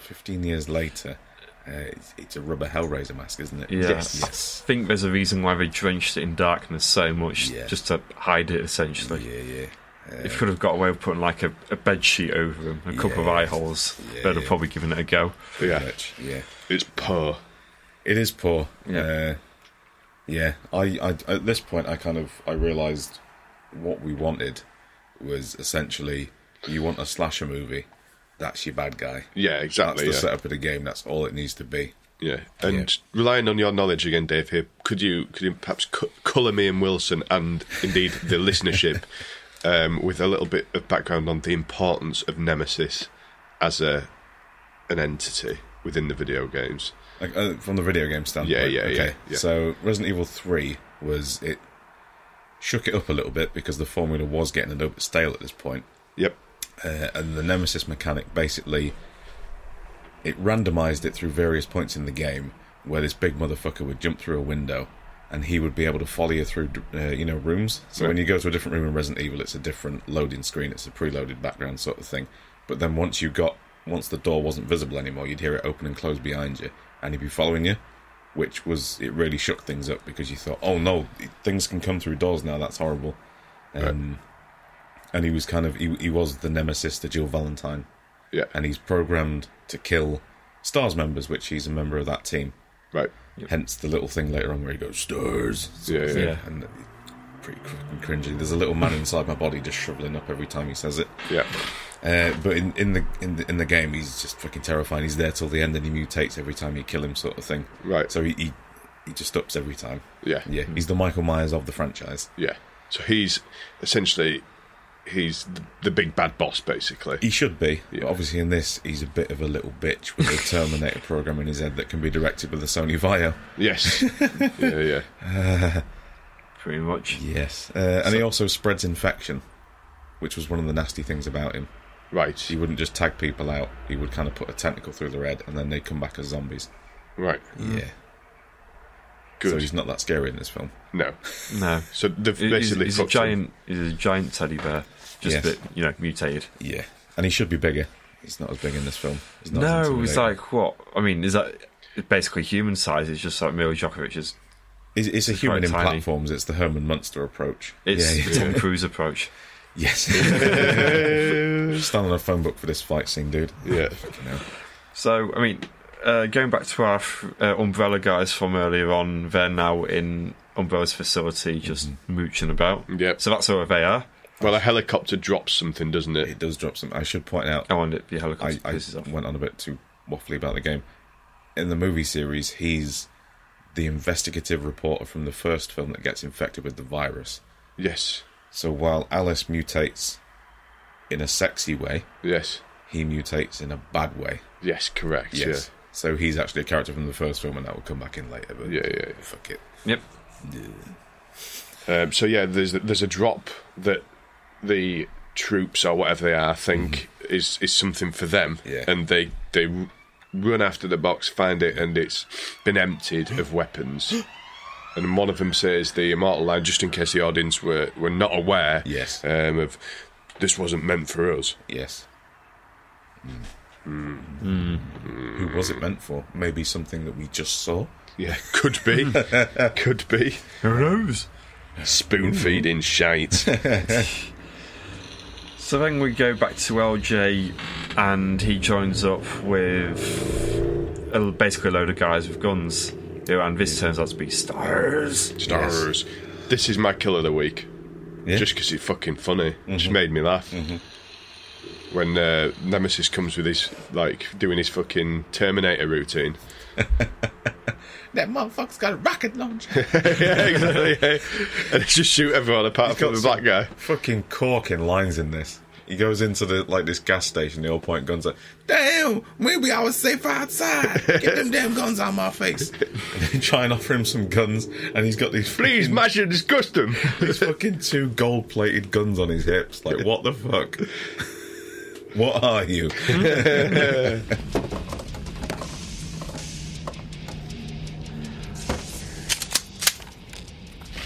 it's a rubber Hellraiser mask, isn't it? Yeah. Yes. I think there's a reason why they drenched it in darkness so much, just to hide it, essentially. Yeah, yeah. If you could have got away with putting like a bed sheet over him, a couple of eye holes, they'd have probably given it a go. Yeah, yeah. It's poor. It is poor. Yeah, I at this point I realised what we wanted was essentially you want a slasher movie, that's your bad guy. Yeah, exactly. That's the setup of the game. That's all it needs to be. Yeah, and relying on your knowledge again, Dave. Here, could you perhaps colour me and Wilson and indeed the listenership. With a little bit of background on the importance of Nemesis as an entity within the video games. Like, from the video game standpoint? Yeah. So Resident Evil 3 it shook it up a little bit because the formula was getting a little bit stale at this point. Yep. And the Nemesis mechanic basically, it randomised it through various points in the game where this big motherfucker would jump through a window and he would be able to follow you through, you know, rooms. So when you go to a different room in Resident Evil, it's a different loading screen. It's a preloaded background sort of thing. But then once you got, once the door wasn't visible anymore, you'd hear it open and close behind you, and he'd be following you, which was, it really shook things up because you thought, oh no, things can come through doors now. That's horrible. And he was kind of, he was the nemesis to Jill Valentine. Yeah. And he's programmed to kill STARS members, which he's a member of that team. Right. Yep. Hence the little thing later on where he goes, STARS. Yeah. And pretty cringy. There's a little man inside my body just shriveling up every time he says it. Yeah. But in the game, he's just fucking terrifying. He's there till the end, and he mutates every time you kill him, sort of thing. Right. So he just ups every time. Yeah. Yeah. Mm-hmm. He's the Michael Myers of the franchise. Yeah. So he's essentially, he's the big bad boss, basically. He should be. Yeah. But obviously in this, he's a bit of a little bitch with a Terminator program in his head that can be directed with the Sony Vaio. Yes. Yeah, yeah. Pretty much. Yes. And he also spreads infection, which was one of the nasty things about him. Right. He wouldn't just tag people out. He would kind of put a tentacle through their head, and then they'd come back as zombies. Right. Yeah. Good. So he's not that scary in this film. No. So they've basically... He's a giant teddy bear, just a bit, you know, mutated. Yeah. And he should be bigger. He's not as big in this film. No, it's like, what? I mean, is that basically human size? It's just like Mila Jokovich's... It's a human in tiny. Platforms. It's the Herman Munster approach. It's Tom Cruise approach. Yes. Stand on a phone book for this fight scene, dude. Yeah. So, I mean... going back to our Umbrella guys from earlier on, they're now in Umbrella's facility just mooching about. Yep. So that's where they are. Well, a helicopter drops something, doesn't it? It does drop something. I should point out... I went on a bit too waffly about the game. In the movie series, he's the investigative reporter from the first film that gets infected with the virus. Yes. So while Alice mutates in a sexy way... Yes. He mutates in a bad way. Yes, correct. Yes. Yeah. So he's actually a character from the first film, and that will come back in later. But yeah. Fuck it. Yep. Yeah. So yeah, there's a drop that the troops or whatever they are think is something for them, and they run after the box, find it, and it's been emptied of weapons. And one of them says the immortal line, just in case the audience were not aware. Yes. Of this wasn't meant for us. Yes. Mm. Who was it meant for? Maybe something that we just saw? Yeah, could be. Who knows? Spoon feeding shite. So then we go back to LJ, and he joins up with basically a load of guys with guns. And this turns out to be STARS. STARS. Yes. This is my kill of the week. Yeah. Just because he's fucking funny. Just made me laugh. When Nemesis comes with his, like, doing his fucking Terminator routine. That motherfucker's got a rocket launcher. Yeah, exactly. Yeah. And they just shoot everyone apart from the black guy. Fucking corking lines in this. He goes into this gas station, they all point guns at, damn, maybe I was safer outside. Get them damn guns out of my face. And they try and offer him some guns, and he's got these... Please, mash and disgust him. These fucking two gold-plated guns on his hips. Like, what the fuck? What are you?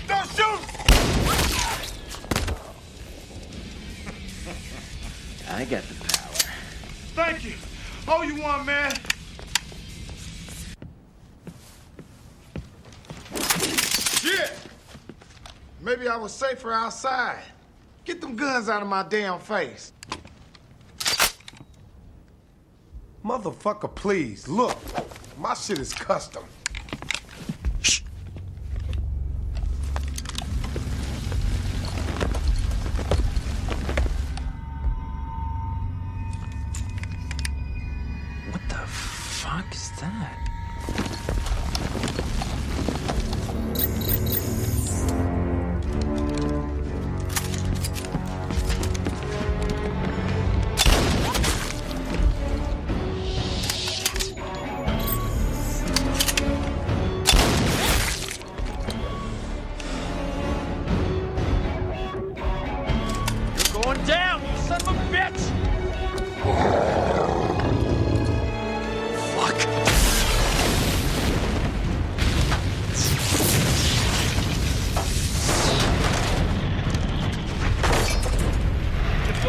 Don't shoot! I got the power. Thank you. All you want, man. Shit! Maybe I was safer outside. Get them guns out of my damn face. Motherfucker, please, look. My shit is custom. Shh. What the fuck is that?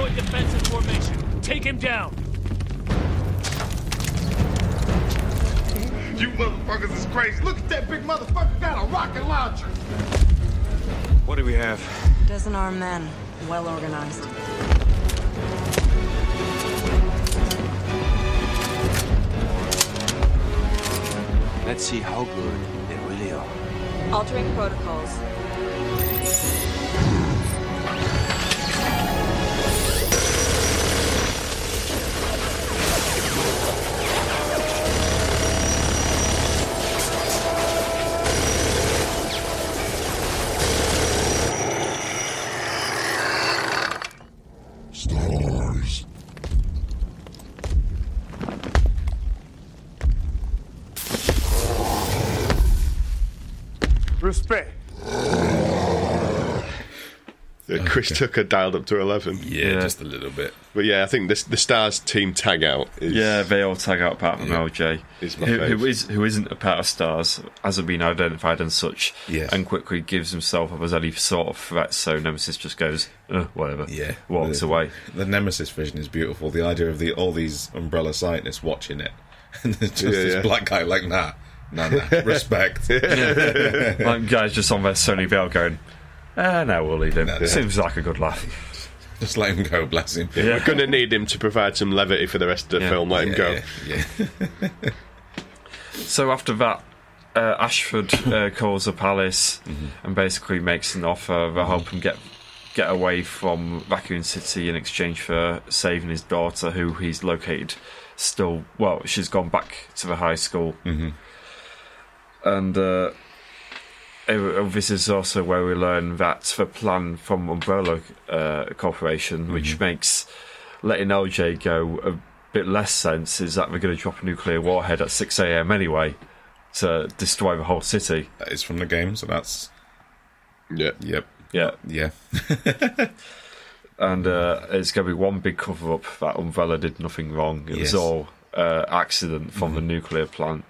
in defensive formation. Take him down. You motherfuckers is crazy. Look at that big motherfucker got a rocket launcher. What do we have? A dozen armed men, well organized. Let's see how good they really are. Altering protocols. Respect. Yeah, Chris Tucker dialed up to 11. Yeah, just a little bit. But yeah, I think this, the Stars team tag out. Is, yeah, they all tag out apart from LJ, who isn't a part of Stars, hasn't been identified and such, and quickly gives himself up as any sort of threat. So Nemesis just goes, whatever. Yeah, walks away. The Nemesis vision is beautiful. The idea of the all these umbrella scientists watching it, and there's just this black guy like that. No, respect. Like guys just on their Sony Vaio going, no, we'll leave him. No, seems like a good laugh. Just let him go, bless him. Yeah. We're going to need him to provide some levity for the rest of the film. Let him go. Yeah. So after that, Ashford calls the Palace and basically makes an offer to help him get away from Raccoon City in exchange for saving his daughter, who he's located still. Well, she's gone back to the high school. And this is also where we learn that the plan from Umbrella Corporation, which makes letting LJ go a bit less sense, is that we're going to drop a nuclear warhead at 6 a.m. anyway to destroy the whole city. That is from the game, so that's... Yeah. And it's going to be one big cover-up that Umbrella did nothing wrong. It was all accident from the nuclear plant.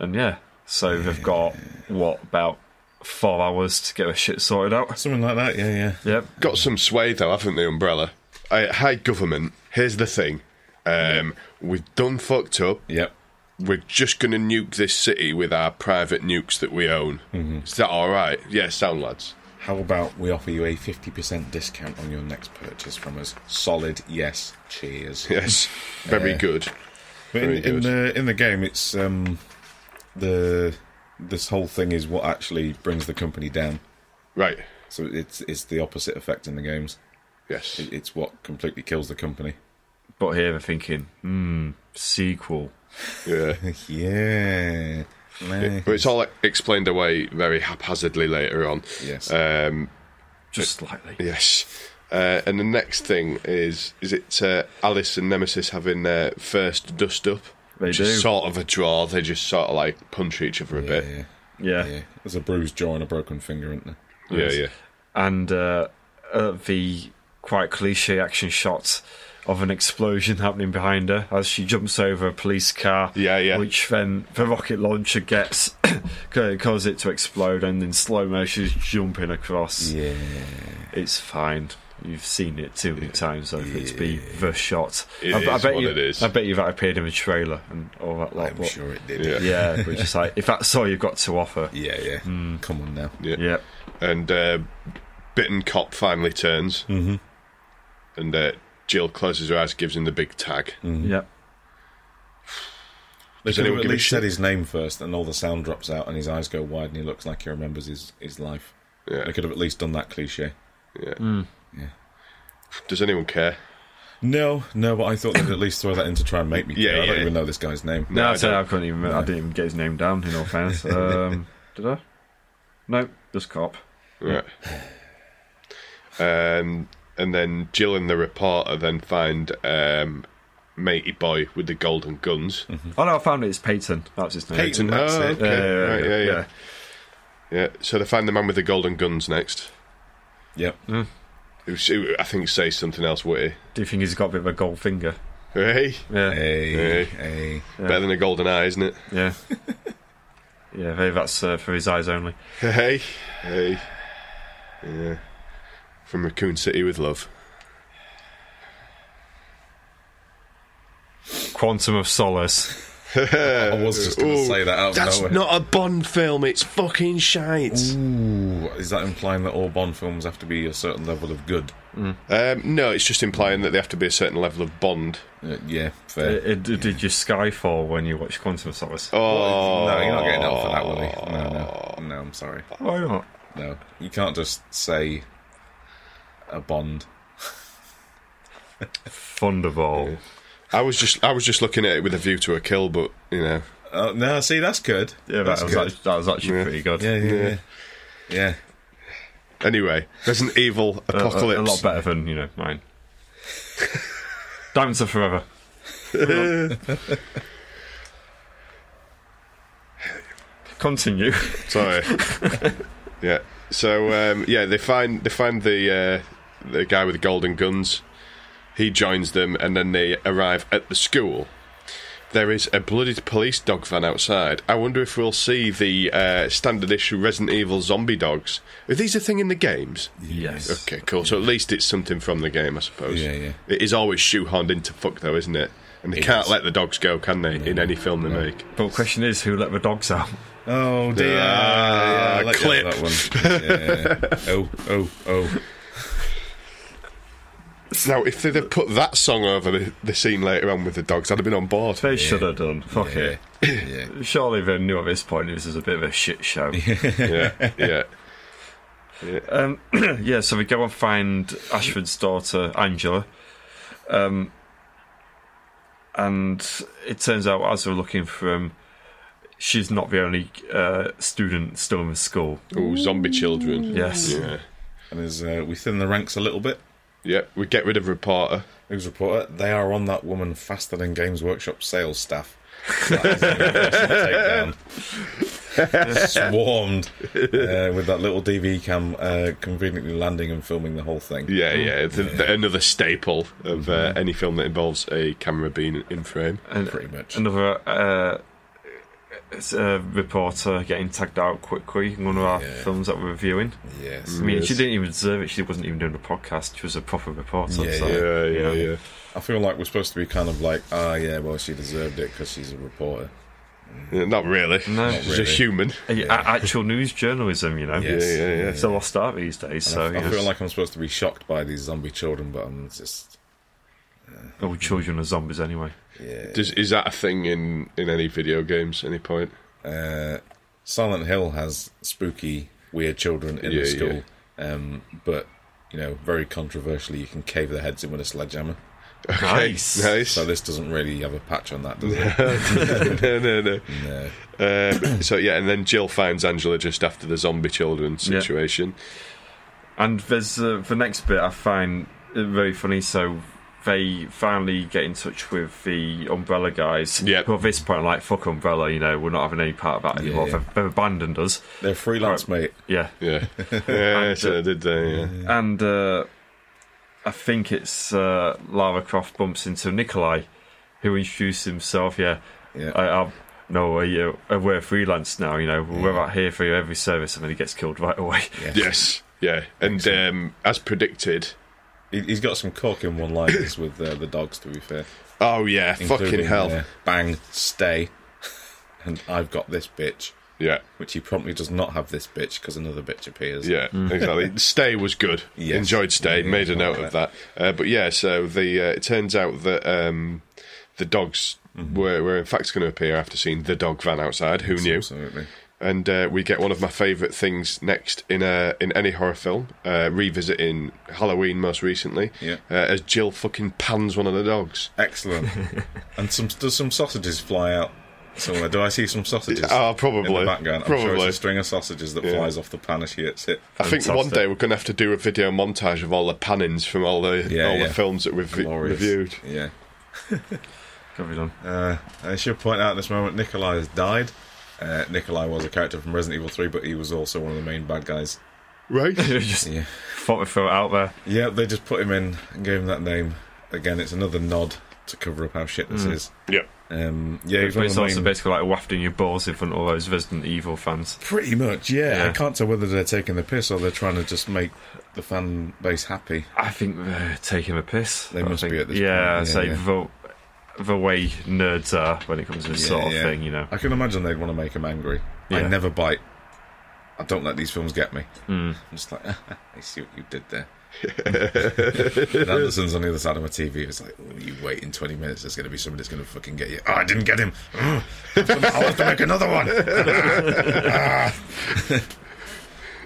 And so they've got, what, about 4 hours to get their shit sorted out? Something like that, Yep. Got some sway, though, haven't they, Umbrella? Hi, government, here's the thing. We've done fucked up. We're just going to nuke this city with our private nukes that we own. Is that all right? Yeah, sound, lads. How about we offer you a 50% discount on your next purchase from us? Solid, yes, cheers. Yes, very good. Very good. In the game, it's... This whole thing is what actually brings the company down, right? So it's the opposite effect in the games. Yes, it's what completely kills the company. But here they're thinking, sequel. Nice. But it's all explained away very haphazardly later on. Just slightly. And the next thing is Alice and Nemesis having their first dust up. They do. Is sort of a draw. They just sort of like punch each other a bit. There's a bruised jaw and a broken finger, isn't there? And the quite cliche action shot of an explosion happening behind her as she jumps over a police car. Which then the rocket launcher gets causes it to explode, and in slow motion she's jumping across. It's fine. You've seen it too many times, so it's be the shot. I bet it is. I bet you that appeared in the trailer and all that. Like, I'm sure it did. Yeah, we're just like, if that's all you've got to offer. Come on now. And Bitten Cop finally turns, and Jill closes her eyes, gives him the big tag. They should have at least said his name first, and all the sound drops out, and his eyes go wide, and he looks like he remembers his life. They could have at least done that cliche. Does anyone care? No, but I thought they'd at least throw that in to try and make me care. I don't even know this guy's name. No, I couldn't even. I didn't even get his name down. In all fairness, did I? No, just Cop. Right. And then Jill and the reporter then find matey boy with the golden guns. Oh no, I found it. It's Peyton. That's his name. Peyton. That's it. Yeah. So they find the man with the golden guns next. I think say something else witty. Do you think he's got a bit of a gold finger? Hey. Better than a golden eye, isn't it? That's for his eyes only. From Raccoon City with love. Quantum of Solace. I was just going to say that out of nowhere. That's not a Bond film, it's fucking shite. Ooh, is that implying that all Bond films have to be a certain level of good? No, it's just implying that they have to be a certain level of Bond. Yeah, fair. Did you Skyfall when you watched Quantum of Solace? Oh, no, you're not getting help for that, will you? No, I'm sorry. Why not? No, you can't just say a Bond. Thunderball. Yeah. I was just looking at it with a view to a kill, but you know. No, see, that's good. Yeah, that was actually pretty good. Yeah. Anyway, Resident Evil Apocalypse. A lot better than mine. Diamonds are forever. Continue. Sorry. Yeah. So they find the guy with the golden guns. He joins them, and then they arrive at the school. There is a bloodied police dog van outside. I wonder if we'll see the standard issue Resident Evil zombie dogs. Are these a thing in the games? Yes. Okay, cool. So at least it's something from the game, I suppose. Yeah. It is always shoehorned into fuck, though, isn't it? And they can't let the dogs go, can they, in any film they make? But the question is, who let the dogs out? Oh, dear. Yeah, I like clip. That one. Yeah. Oh. Now, if they'd have put that song over the scene later on with the dogs, I'd have been on board. They should have done. Fuck it. Yeah. Surely they knew at this point this was a bit of a shit show. Yeah. So we go and find Ashford's daughter, Angela. And it turns out, as we're looking for him, she's not the only student still in school. Oh, zombie children. Yes. Yeah. And we thin the ranks a little bit. Yeah, we get rid of Reporter. Who's Reporter? They are on that woman faster than Games Workshop sales staff. That is an impressive takedown. Swarmed with that little DV cam conveniently landing and filming the whole thing. Yeah. Another staple of any film that involves a camera being in frame. Pretty much. Another Reporter getting tagged out quickly in one of our films that we're reviewing. Yes, I mean, she didn't even deserve it. She wasn't even doing a podcast. She was a proper reporter. Yeah. I feel like we're supposed to be kind of like, she deserved it because she's a reporter. Yeah, not really. No, she's really a human. Actual news journalism, Yes. Yeah. It's a lost art these days. And I feel like I'm supposed to be shocked by these zombie children, but I'm just... All children are zombies anyway. Yeah. Is that a thing in any video games? Any point? Silent Hill has spooky, weird children in the school, but very controversially, you can cave their heads in with a sledgehammer. Okay. Nice. So this doesn't really have a patch on that, does it? No. And then Jill finds Angela just after the zombie children situation, and there's the next bit I find very funny. So they finally get in touch with the Umbrella guys. Yep. Who at this point are like, fuck Umbrella, we're not having any part of that anymore. Yeah. They've abandoned us. They're freelance, mate. Yeah. Yeah. And I think it's Lara Croft bumps into Nikolai, who introduced himself. We're freelance now, We're out here for every service, and then he gets killed right away. Yes. And as predicted... He's got some corking one-liners with the dogs, to be fair. Oh, yeah, fucking hell. Bang, stay, and I've got this bitch. Yeah. Which he promptly does not have this bitch, because another bitch appears. Yeah, exactly. Stay was good. Yes. Enjoyed Stay, made a note of that. So it turns out that the dogs were in fact going to appear after seeing the dog van outside. Who knew? Absolutely. And we get one of my favourite things next in any horror film, revisiting Halloween most recently, as Jill fucking pans one of the dogs. Excellent. And does some sausages fly out somewhere? Do I see some sausages? Probably. In the background? Probably. I'm sure it's a string of sausages that flies off the pan as she hits it. I think one day we're going to have to do a video montage of all the pannings from all the films that we've reviewed. Yeah. Got me done. I should point out at this moment, Nikolai has died. Nikolai was a character from Resident Evil 3, but he was also one of the main bad guys. Right? Just thought we'd throw it out there. Yeah, they just put him in and gave him that name. Again, it's another nod to cover up how shit this is. Yep. It's also basically like wafting your balls in front of all those Resident Evil fans. Pretty much, yeah. I can't tell whether they're taking the piss or they're trying to just make the fan base happy. I think they're taking the piss. They must be at this point. Yeah, the way nerds are when it comes to this sort of thing, you know. I can imagine they'd want to make him angry. Yeah. I never bite. I don't let these films get me. Mm. I'm just like, I see what you did there. And Anderson's on the other side of my TV. It's like, oh, you wait in 20 minutes, there's going to be somebody that's going to fucking get you. Oh, I didn't get him. Oh, I'll have to make another one.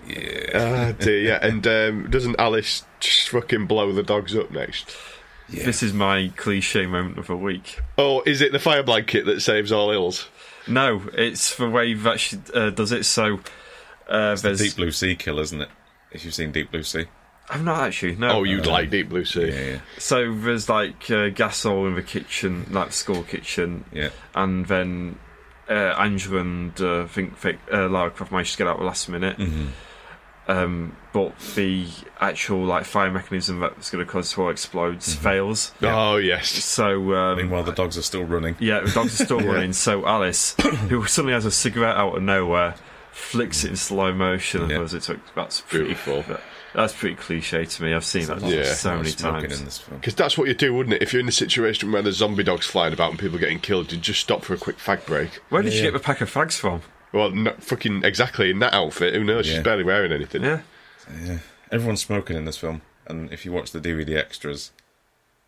Yeah. Dear, yeah. And doesn't Alice fucking blow the dogs up next? Yeah. This is my cliche moment of the week. Oh, is it the fire blanket that saves all ills? No, it's the way that she does it. So it's the Deep Blue Sea kill, isn't it? If you've seen Deep Blue Sea. I've not actually, no. Oh, you'd like Deep Blue Sea. Yeah, yeah. So there's like gas oil in the kitchen, like the school kitchen. Yeah. And then Angela and Lara Croft managed to get out last minute. Mm-hmm. But the actual like fire mechanism that's going to cause it all explodes fails. Yeah. Oh yes. So meanwhile the dogs are still running. Yeah, the dogs are still running. So Alice, who suddenly has a cigarette out of nowhere, flicks it in slow motion. I suppose it took. That's pretty cool. That's pretty cliche to me. I've seen that so many times. Because that's what you do, wouldn't it? If you're in a situation where there's zombie dogs flying about and people getting killed, you just stop for a quick fag break. Where did you get the pack of fags from? Well, not fucking exactly in that outfit. Who knows? Yeah. She's barely wearing anything. Yeah. Yeah. Everyone's smoking in this film. And if you watch the DVD extras,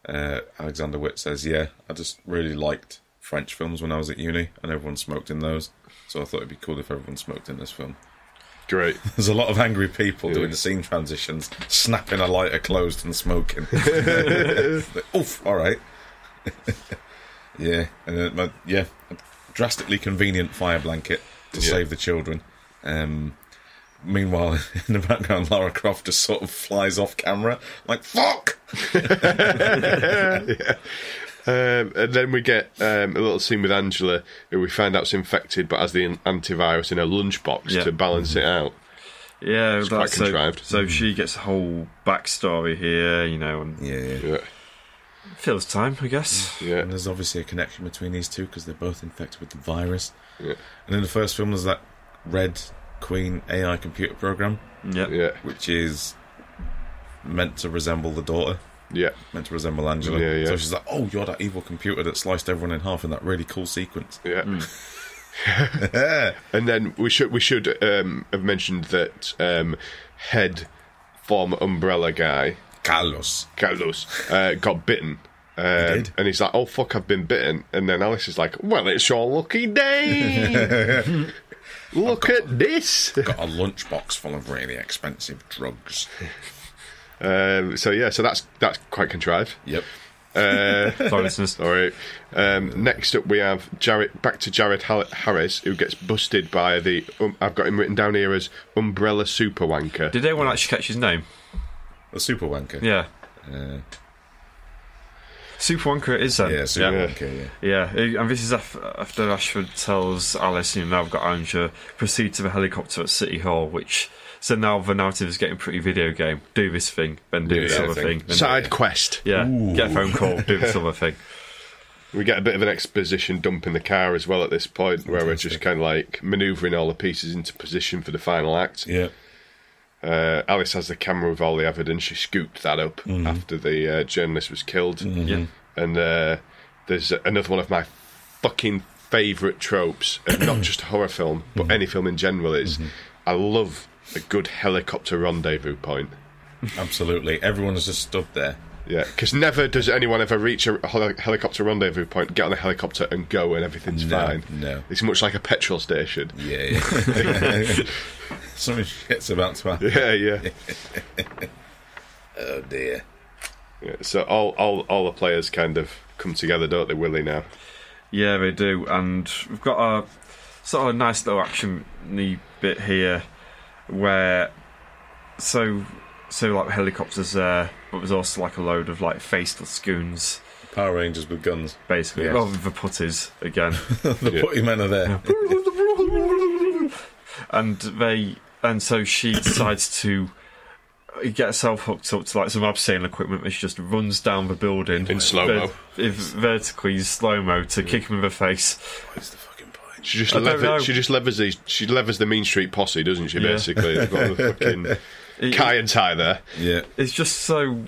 Alexander Witt says, I just really liked French films when I was at uni, and everyone smoked in those. So I thought it'd be cool if everyone smoked in this film. Great. There's a lot of angry people doing the scene transitions, snapping a lighter closed and smoking. Oof, all right. And then, a drastically convenient fire blanket to save the children. Meanwhile, in the background, Lara Croft just sort of flies off camera, like, fuck! And then we get a little scene with Angela, who we find out's infected, but has the antivirus in her lunchbox to balance it out. Yeah, it's quite contrived. So she gets a whole backstory here, you know. And fills time, I guess. Yeah. And there's obviously a connection between these two because they're both infected with the virus. Yeah. And in the first film, there's that Red Queen AI computer program. Yeah. Which is meant to resemble the daughter. Yeah. Meant to resemble Angela. Yeah. So she's like, oh, you're that evil computer that sliced everyone in half in that really cool sequence. Yeah. And then we should have mentioned that head form umbrella guy Carlos got bitten. He did. And he's like, oh fuck, I've been bitten. And then Alice is like, well, it's your lucky day. Look at this. I've got a lunchbox full of really expensive drugs. So that's quite contrived. Yep. Sorry. Next up, we have Jared Harris, who gets busted by the. I've got him written down here as Umbrella Super Wanker. Did anyone actually catch his name? The Super Wanker. Yeah. Super Wanker it is then. Yeah, Super Wanker, yeah. And this is after Ashford tells Alice, you know, now I've got Angela, proceed to the helicopter at City Hall, which... So now the narrative is getting pretty video game. Do this thing, then do this other thing. Side quest. Yeah, ooh. Get a phone call, do this other thing. We get a bit of an exposition dump in the car as well at this point, where we're just kind of like manoeuvring all the pieces into position for the final act. Yeah. Alice has the camera with all the evidence. She scooped that up after the journalist was killed. Mm-hmm. Yeah. And there's another one of my fucking favourite tropes, and not just horror film, but any film in general, is I love a good helicopter rendezvous point. Absolutely. Everyone has just stood there. Yeah, because never does anyone ever reach a helicopter rendezvous point, get on a helicopter and go, and everything's fine. No. It's much like a petrol station. Yeah. Some shit's about to happen. Yeah. Oh, dear. Yeah, so all the players kind of come together, don't they, Willie, now? Yeah, they do. And we've got a sort of a nice little action-y bit here where... So like helicopters there, but there's also like a load of like faceless goons, Power Rangers with guns, basically. Yes. Well, the putties again. The putty men are there, and so she decides to get herself hooked up to like some abseiling equipment, which just runs down the building in slow mo, vertically slow mo, to kick him in the face. What's the fucking point? She levers the Mean Street Posse, doesn't she? Basically, they've got the fucking. Kai and Ty there. Yeah. It's just so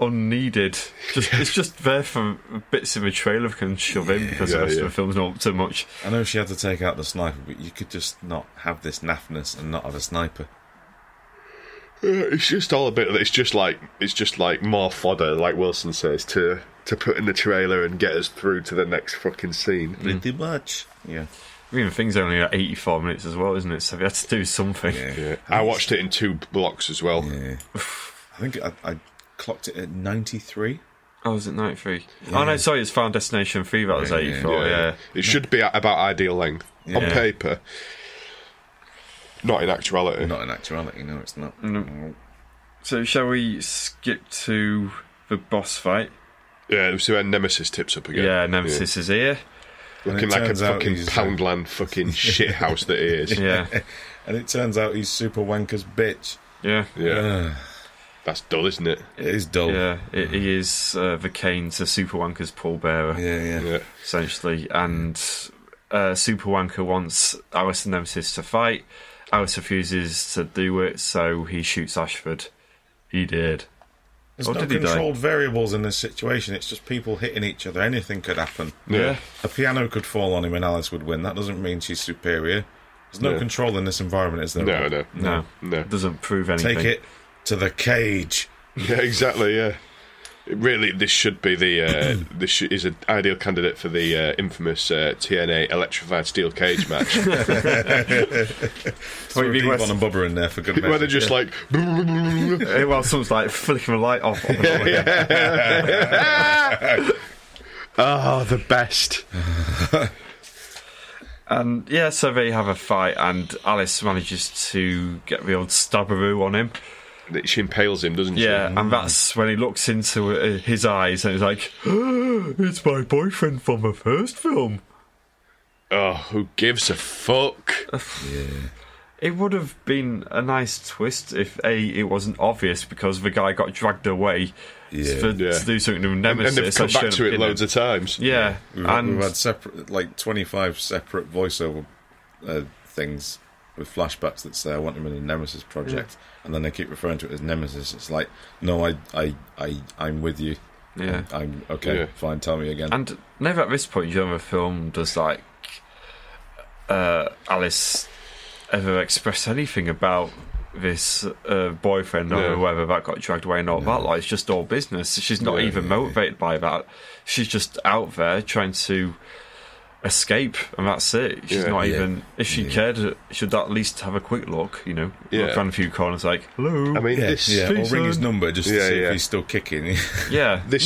unneeded. Just, it's just there for bits of a trailer can shove in because the rest of the film's not so much. I know she had to take out the sniper, but you could just not have this naffness and not have a sniper. It's just all a bit. It's just like more fodder, like Wilson says, to put in the trailer and get us through to the next fucking scene. Pretty much, yeah. I mean, the thing's only like 84 minutes as well, isn't it? So we had to do something. Yeah. I watched it in 2 blocks as well. Yeah. I think I clocked it at 93. Oh, was it 93? Yeah. Oh, no, sorry, it's Final Destination 3 that was 84, yeah. It should be about ideal length. Yeah. On paper. Not in actuality. Not in actuality, no, it's not. No. So shall we skip to the boss fight? Yeah, so when Nemesis tips up again. Yeah, Nemesis is here. Looking like a fucking Poundland fucking shithouse that he is. Yeah. And it turns out he's Super Wanker's bitch. Yeah. Yeah. That's dull, isn't it? It is dull. Yeah, he is the Kane to Super Wanker's pallbearer. Yeah. Essentially. And Super Wanker wants Alice and Nemesis to fight. Alice refuses to do it, so he shoots Ashford. He did. There's no controlled variables in this situation. It's just people hitting each other. Anything could happen. Yeah. A piano could fall on him and Alice would win. That doesn't mean she's superior. There's no control in this environment, is there? No. It doesn't prove anything. Take it to the cage. Yeah, exactly, yeah. Really, this should be the... this is an ideal candidate for the infamous TNA electrified steel cage match. One and Bubba in there for good measure. Where they're just like... Well, someone's like flicking the light off. Oh, the best. And, yeah, so they have a fight, and Alice manages to get the old stabberoo on him. She impales him, doesn't she? Yeah, and that's when he looks into his eyes and he's like, oh, it's my boyfriend from the first film. Oh, who gives a fuck? Yeah. It would have been a nice twist if, A, it wasn't obvious because the guy got dragged away to do something with Nemesis. And they've come back to it loads of times. Yeah. We've had separate, like 25 separate voiceover things with flashbacks that say I want him in a Nemesis project, and then they keep referring to it as Nemesis. It's like, no, I'm with you. Yeah, I'm okay. Yeah. Fine, tell me again. And never at this point during the film does like Alice ever express anything about this boyfriend or whether that got dragged away or not. No. That like it's just all business. She's not even motivated by that. She's just out there trying to escape, and that's it. She's not even. If she cared, should at least have a quick look. You know, look around a few corners, like hello. I mean, this. Yeah, or ring his number just to see if he's still kicking. Yeah, this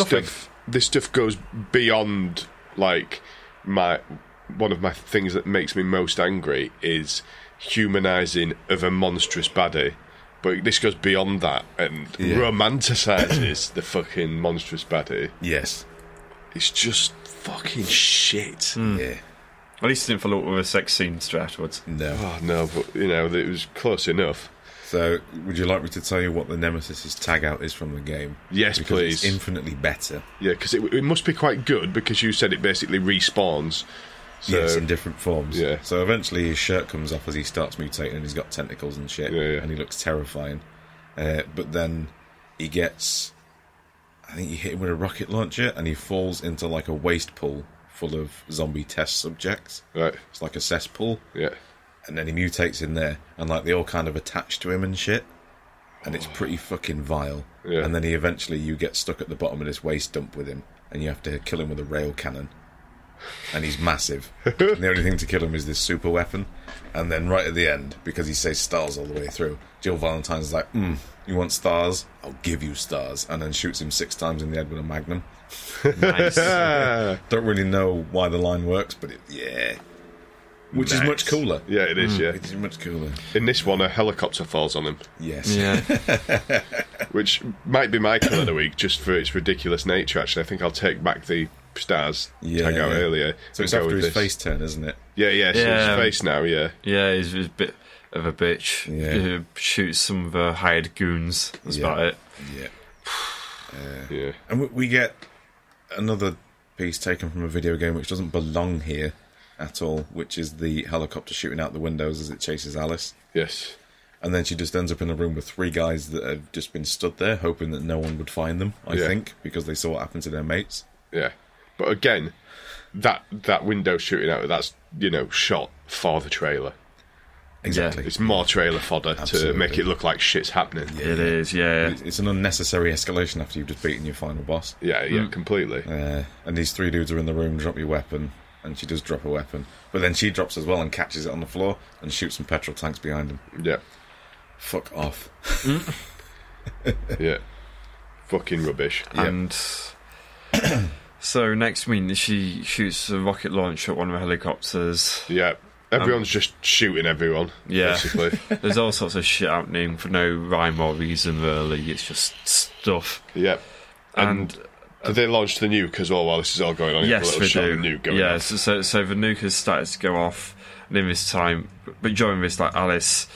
stuff goes beyond like one of my things that makes me most angry is humanising of a monstrous baddie. But this goes beyond that and romanticises the fucking monstrous baddie. Yes, it's just. Fucking shit. Yeah. At least it didn't follow up with a sex scene straight afterwards. No. Oh, no, but, you know, it was close enough. So, would you like me to tell you what the Nemesis's tag out is from the game? Yes, because please. It's infinitely better. Yeah, because it must be quite good, because you said it basically respawns. So. Yes, in different forms. Yeah. So, eventually his shirt comes off as he starts mutating, and he's got tentacles and shit, and he looks terrifying. But then he gets... I think you hit him with a rocket launcher and he falls into like a waste pool full of zombie test subjects. Right. It's like a cesspool. Yeah. And then he mutates in there and like they all kind of attach to him and shit. And it's pretty fucking vile. Yeah. And then you get stuck at the bottom of this waste dump with him and you have to kill him with a rail cannon. And he's massive. And the only thing to kill him is this super weapon. And then right at the end, because he says stars all the way through, Jill Valentine's like, you want stars? I'll give you stars. And then shoots him 6 times in the head with a magnum. Nice. Don't really know why the line works, but which is much cooler. Yeah, it is, It is much cooler. In this one, a helicopter falls on him. Yes. Yeah. Which might be my kill of the week, just for its ridiculous nature, actually. I think I'll take back the stars tag out earlier. So it's after his face turn, isn't it? Yeah, so his face now, Yeah, he's a bit... of a bitch who shoots some of the hired goons. That's about it. Yeah. And we get another piece taken from a video game which doesn't belong here at all, which is the helicopter shooting out the windows as it chases Alice. Yes. And then she just ends up in a room with three guys that have just been stood there, hoping that no one would find them, I think, because they saw what happened to their mates. Yeah. But again, that window shooting out, that's, you know, shot for the trailer. Exactly. Yeah. It's more trailer fodder to make it look like shit's happening. Yeah, it is, yeah. It's an unnecessary escalation after you've just beaten your final boss. Yeah, yeah, completely. And these three dudes are in the room, drop your weapon, and she does drop a weapon. But then she drops as well and catches it on the floor and shoots some petrol tanks behind them. Yeah. Fuck off. Yeah. Fucking rubbish. And... So next week she shoots a rocket launch at one of the helicopters. Yeah. Everyone's just shooting everyone, basically. There's all sorts of shit happening for no rhyme or reason, really. It's just stuff. Yeah. And they launched the nuke as well while this is all going on. Yes, they do. The nuke going off. So the nuke has started to go off, and in this time... But during this, like, Alice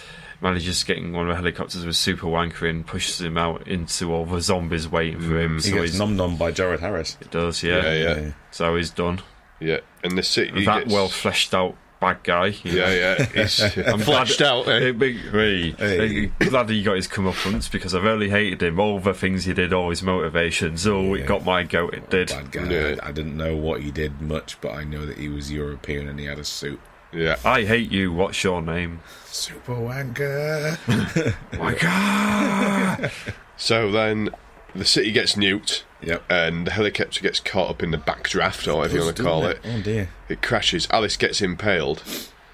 manages getting one of the helicopters with Super Wanker and pushes him out into all the zombies waiting for him. He gets nom-nommed by Jared Harris. It does, yeah. Yeah. So he's done. Yeah, and the city gets... well-fleshed-out bad guy. Yeah. I'm flashed out. Glad he got his comeuppance, because I've really hated him. All the things he did, all his motivations. It got my goat, it did. Bad guy. Yeah. I didn't know what he did much, but I know that he was European and he had a suit. Yeah. I hate you. What's your name? Super Wanker. My God. So then the city gets nuked. Yep. And the helicopter gets caught up in the backdraft, or whatever you want to call it. Oh dear. It crashes. Alice gets impaled.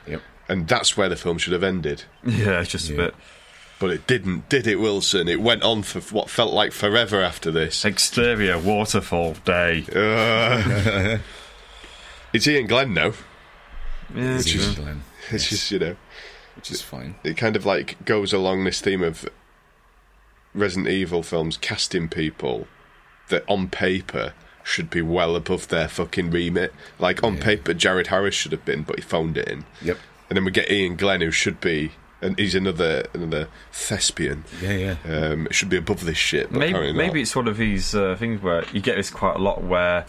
Yep. And that's where the film should have ended. Yeah, it's just a bit. But it didn't, did it, Wilson? It went on for what felt like forever after this. Exterior waterfall day. It's Ian Glenn now. Yeah, it's Ian Glenn. It's just, you know. Which is fine. It kind of like goes along this theme of Resident Evil films casting people that on paper should be well above their fucking remit. Like, on paper, Jared Harris should have been, but he phoned it in. Yep. And then we get Ian Glenn, who should be... And he's another thespian. Yeah. It should be above this shit, but maybe it's one of these things where... You get this quite a lot, where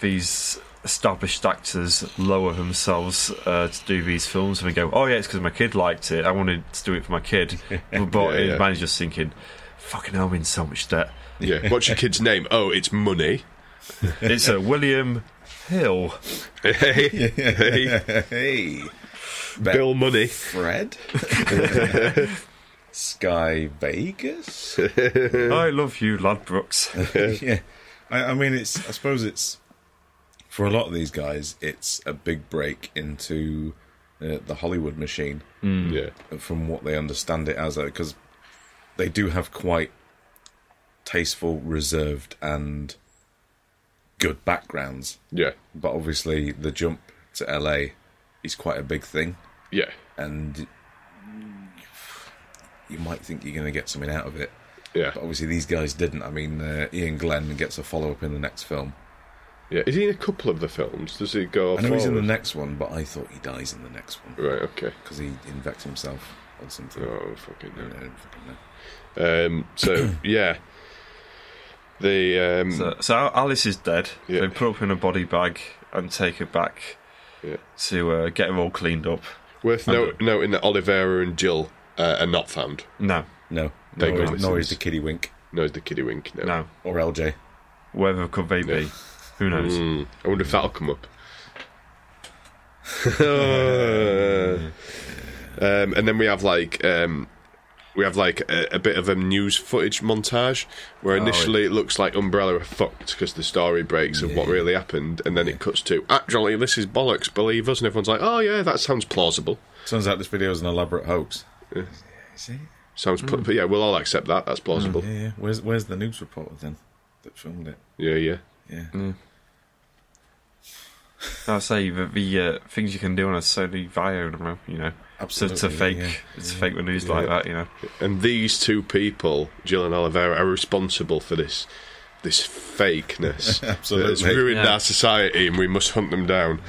these established actors lower themselves to do these films, and they go, oh, yeah, it's because my kid liked it. I wanted to do it for my kid. but man's just thinking, fucking hell, I'm in so much debt. Yeah, what's your kid's name? Oh, it's money. It's a William Hill. Hey. Bill Money. Fred. Sky Vegas. I love you, Ladbrokes. Yeah. I mean, it's. I suppose it's, for a lot of these guys, it's a big break into the Hollywood machine. Mm. Yeah. From what they understand it as, because they do have quite tasteful, reserved, and good backgrounds. Yeah. But obviously, the jump to LA is quite a big thing. Yeah. And you might think you're going to get something out of it. Yeah. But obviously, these guys didn't. I mean, Ian Glenn gets a follow-up in the next film. Yeah. Is he in a couple of the films? Does he go off? I know he's in the next one, but I thought he dies in the next one. Right, okay. Because he infects himself on something. Oh, fucking no. I don't fucking know. So, yeah. The so Alice is dead. Yeah. They put her up in a body bag and take her back to get her all cleaned up. Worth noting that Oliveira and Jill are not found. No. Nor is the kiddie wink. No. Or LJ. Wherever could they be? Who knows? I wonder if that'll come up. And then we have like... We have like a bit of a news footage montage where initially it looks like Umbrella are fucked because the story breaks of what really happened, and then it cuts to, actually, this is bollocks, believe us, and everyone's like, oh yeah, that sounds plausible. Sounds like this video is an elaborate hoax. Yeah. See? Sounds, but yeah, we'll all accept that, that's plausible. Yeah. Where's the news reporter then that filmed it? Yeah. Mm. I'll say that the things you can do on a Sony Vaio, you know. Absolutely, to fake the news like that, you know. And these two people, Jill and Oliveira, are responsible for this fakeness. Absolutely, it's ruined our society, and we must hunt them down.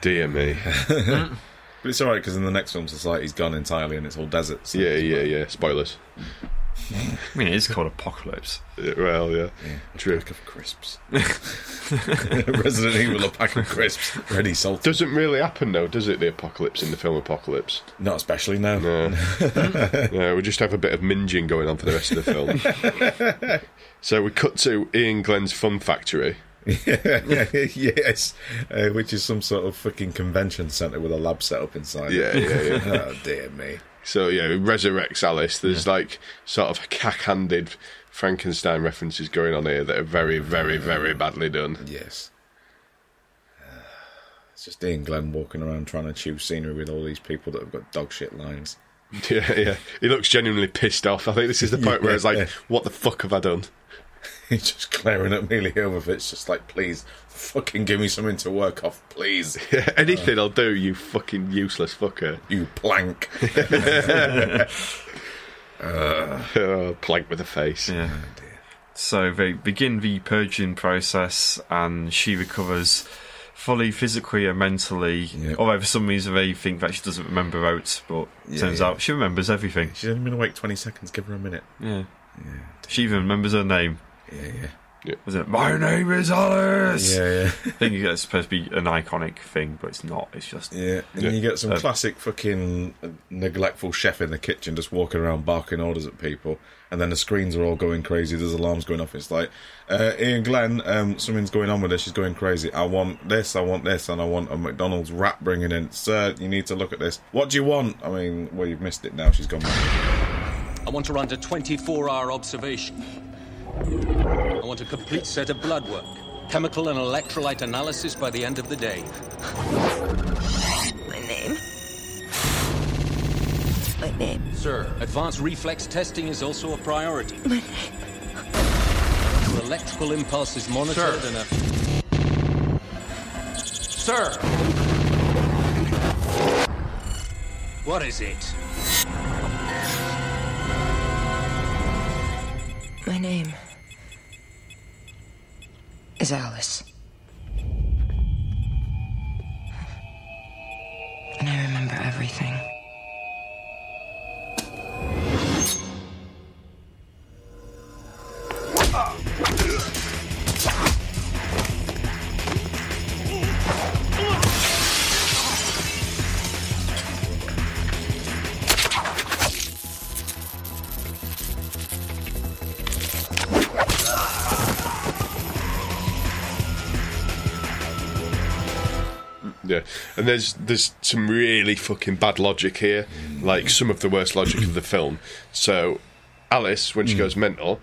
Dear me. But it's all right, because in the next film, society's gone entirely, and it's all deserts. So yeah. Spoilers. I mean, it is called Apocalypse. Well, yeah. True. Pack of crisps. Resident Evil, a pack of crisps, ready salted. Doesn't really happen, though, does it, the apocalypse in the film Apocalypse? Not especially, no. No, we just have a bit of minging going on for the rest of the film. So we cut to Ian Glenn's Fun Factory. Yes, which is some sort of fucking convention centre with a lab set up inside. Yeah. Oh, dear me. So, yeah, it resurrects Alice. There's, like, sort of cack-handed Frankenstein references going on here that are very, very, very badly done. Yes. It's just Ian Glenn walking around trying to chew scenery with all these people that have got dog shit lines. Yeah. He looks genuinely pissed off. I think this is the point where it's like, what the fuck have I done? He's just glaring at me over it. It's just like, please, fucking give me something to work off, please. Yeah, anything I'll do, you fucking useless fucker. You plank. Plank with a face. Yeah. Oh, dear. So they begin the purging process, and she recovers fully, physically and mentally. Yep. Although for some reason they think that she doesn't remember oats, but turns out she remembers everything. She's only been awake 20 seconds. Give her a minute. Yeah. She even remembers her name. Yeah. Wasn't it? My name is Alice. Yeah. I think that's supposed to be an iconic thing, but it's not. It's just And you get some classic fucking neglectful chef in the kitchen just walking around barking orders at people, and then the screens are all going crazy. There's alarms going off. It's like Ian Glenn, something's going on with her. She's going crazy. I want this, and I want a McDonald's rap bringing in. Sir, you need to look at this. What do you want? I mean, well, you've missed it now. She's gone mad. I want to run to 24-hour observation. I want a complete set of blood work, chemical and electrolyte analysis by the end of the day. My name. Sir, advanced reflex testing is also a priority. My name. Your electrical impulse is monitored and Sir! What is it? My name is Alice. And I remember everything. And there's some really fucking bad logic here, like some of the worst logic of the film. So Alice, when she goes mental,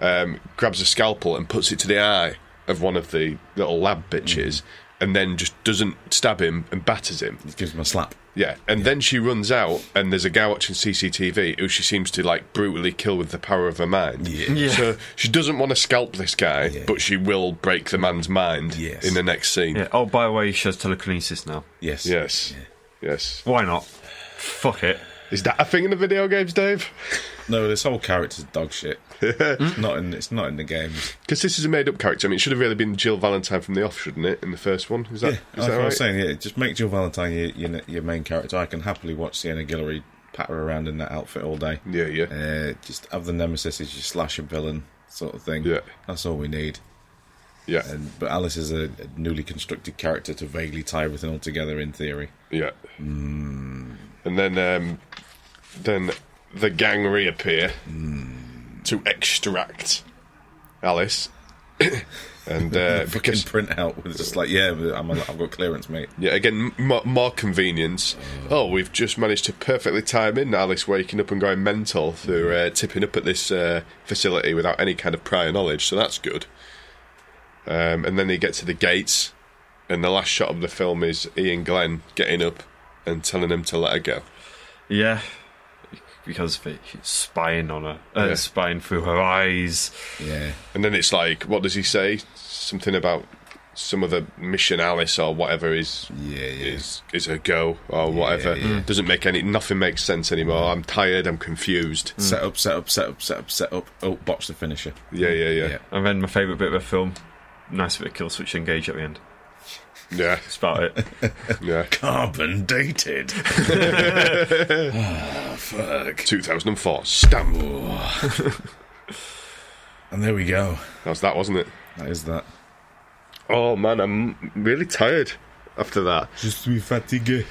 grabs a scalpel and puts it to the eye of one of the little lab bitches, and then just doesn't stab him and batters him. It gives him a slap. Yeah, and then she runs out, and there's a guy watching CCTV who she seems to like brutally kill with the power of her mind. Yeah. So she doesn't want to scalp this guy, but she will break the man's mind in the next scene. Yeah. Oh, by the way, she has telekinesis now. Yes. Why not? Fuck it. Is that a thing in the video games, Dave? No, this whole character's dog shit. It's not in the game. Because this is a made-up character. I mean, it should have really been Jill Valentine from The Off, shouldn't it, in the first one? Is that, is that right? I was saying, just make Jill Valentine your main character. I can happily watch Sienna Guillory patter around in that outfit all day. Yeah. Just have the Nemesis as your slasher villain sort of thing. Yeah. That's all we need. Yeah. But Alice is a newly constructed character to vaguely tie everything all together in theory. Yeah. And then the gang reappear to extract Alice. And fucking print out was just like, I've got clearance, mate. Yeah, again, more convenience. We've just managed to perfectly time in Alice waking up and going mental through tipping up at this facility without any kind of prior knowledge, so that's good. And then they get to the gates, and the last shot of the film is Ian Glenn getting up and telling him to let her go. Yeah, because he's spying on her, spying through her eyes. Yeah. And then it's like, what does he say? Something about some other mission Alice or whatever is her go or whatever. Yeah. Doesn't make nothing makes sense anymore. I'm tired, I'm confused. Set up. Oh, botch the finisher. Yeah. And then my favourite bit of the film, nice bit of kill switch engage at the end. Yeah. That's about it. Yeah. Carbon dated. Oh, fuck. 2004. Stamp. And there we go. That was that, wasn't it? That is that. Oh, man, I'm really tired after that. Just to be fatigué.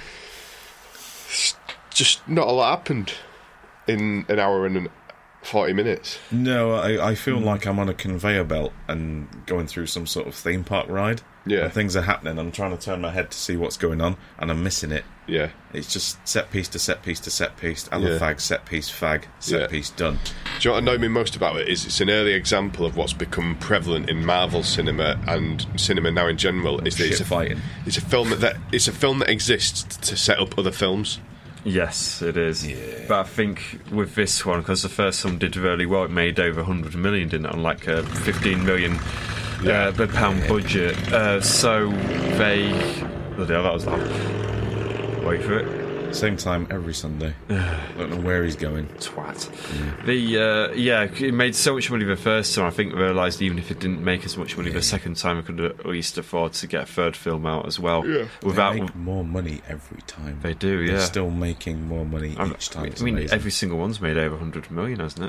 Just not a lot happened in an hour and 40 minutes. No, I feel like I'm on a conveyor belt and going through some sort of theme park ride. Yeah. And things are happening. I'm trying to turn my head to see what's going on, and I'm missing it. Yeah. It's just set piece to set piece to set piece. Other fag, set piece, fag, set piece, done. Do you know what annoyed me most about it is it's an early example of what's become prevalent in Marvel cinema and cinema now in general. Is that it's a film that exists to set up other films. Yes, it is. Yeah. But I think with this one, because the first film did really well, it made over 100 million, didn't it? On like a 15 million £1 budget. So they... Oh, that was loud. Wait for it. Same time every Sunday. Don't know where he's going. Twat. Yeah. It made so much money the first time, I think they realised even if it didn't make as much money the second time, it could at least afford to get a third film out as well. Yeah. They make more money every time. They do, yeah. They're still making more money each time. I mean, every single one's made over 100 million, hasn't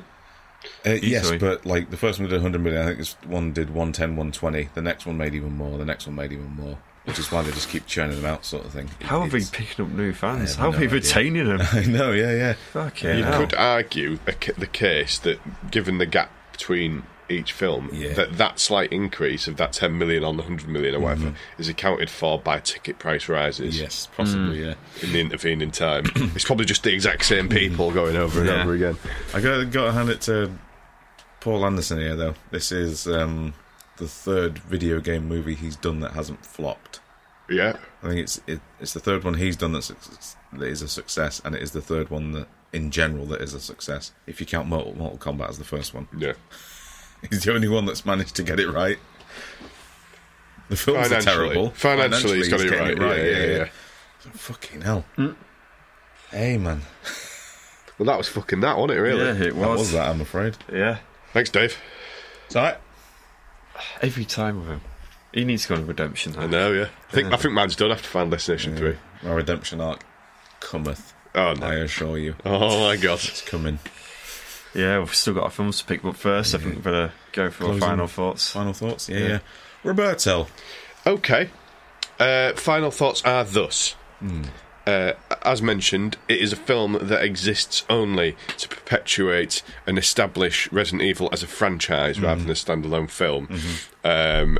it? Yes, but like the first one did 100 million, I think this one did 110, 120. The next one made even more, the next one made even more. Which is why they just keep churning them out, sort of thing. How are they picking up new fans? How are they retaining them? I know, yeah. Fucking hell. You could argue the case that given the gap between each film, that slight increase of that 10 million on the 100 million or whatever is accounted for by ticket price rises. Yes, possibly, in the intervening time. It's probably just the exact same people going over and over again. I got to hand it to Paul Anderson here, though. This is the third video game movie he's done that hasn't flopped. Yeah. I think it's the third one he's done that is a success, and it is the third one that, in general, that is a success, if you count Mortal Kombat as the first one. Yeah. He's the only one that's managed to get it right. The films are terrible. Financially, he's got it right. Yeah. Fucking hell. Hey, man. Well, that was fucking that, wasn't it, really? Yeah, it was. That was that, I'm afraid. Yeah. Thanks, Dave. It's all right. Every time with him. He needs to go on redemption. I know, yeah. I think mine's done after Final Destination 3. My redemption arc cometh. Oh, no. I assure you. Oh, my God. It's coming. Yeah, we've still got our films to pick up first. I think we better go for our final thoughts. Final thoughts, yeah. Roberto. Okay. Final thoughts are thus. As mentioned, it is a film that exists only to perpetuate and establish Resident Evil as a franchise rather than a standalone film,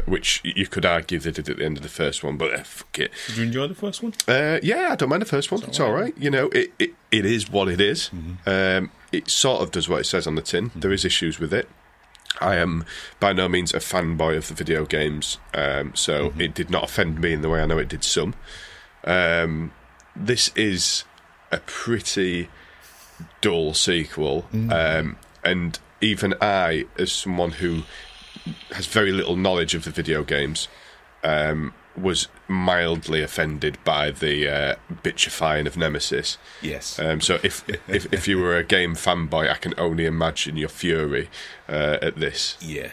which you could argue they did at the end of the first one, but fuck it. Did you enjoy the first one? Yeah, I don't mind the first one. It's all right. You know, it is what it is. It sort of does what it says on the tin. There is issues with it. I am by no means a fanboy of the video games, so it did not offend me in the way I know it did some. This is a pretty dull sequel, and even I, as someone who has very little knowledge of the video games, was mildly offended by the bitchifying of Nemesis. Yes. So if you were a game fanboy, I can only imagine your fury at this. Yeah.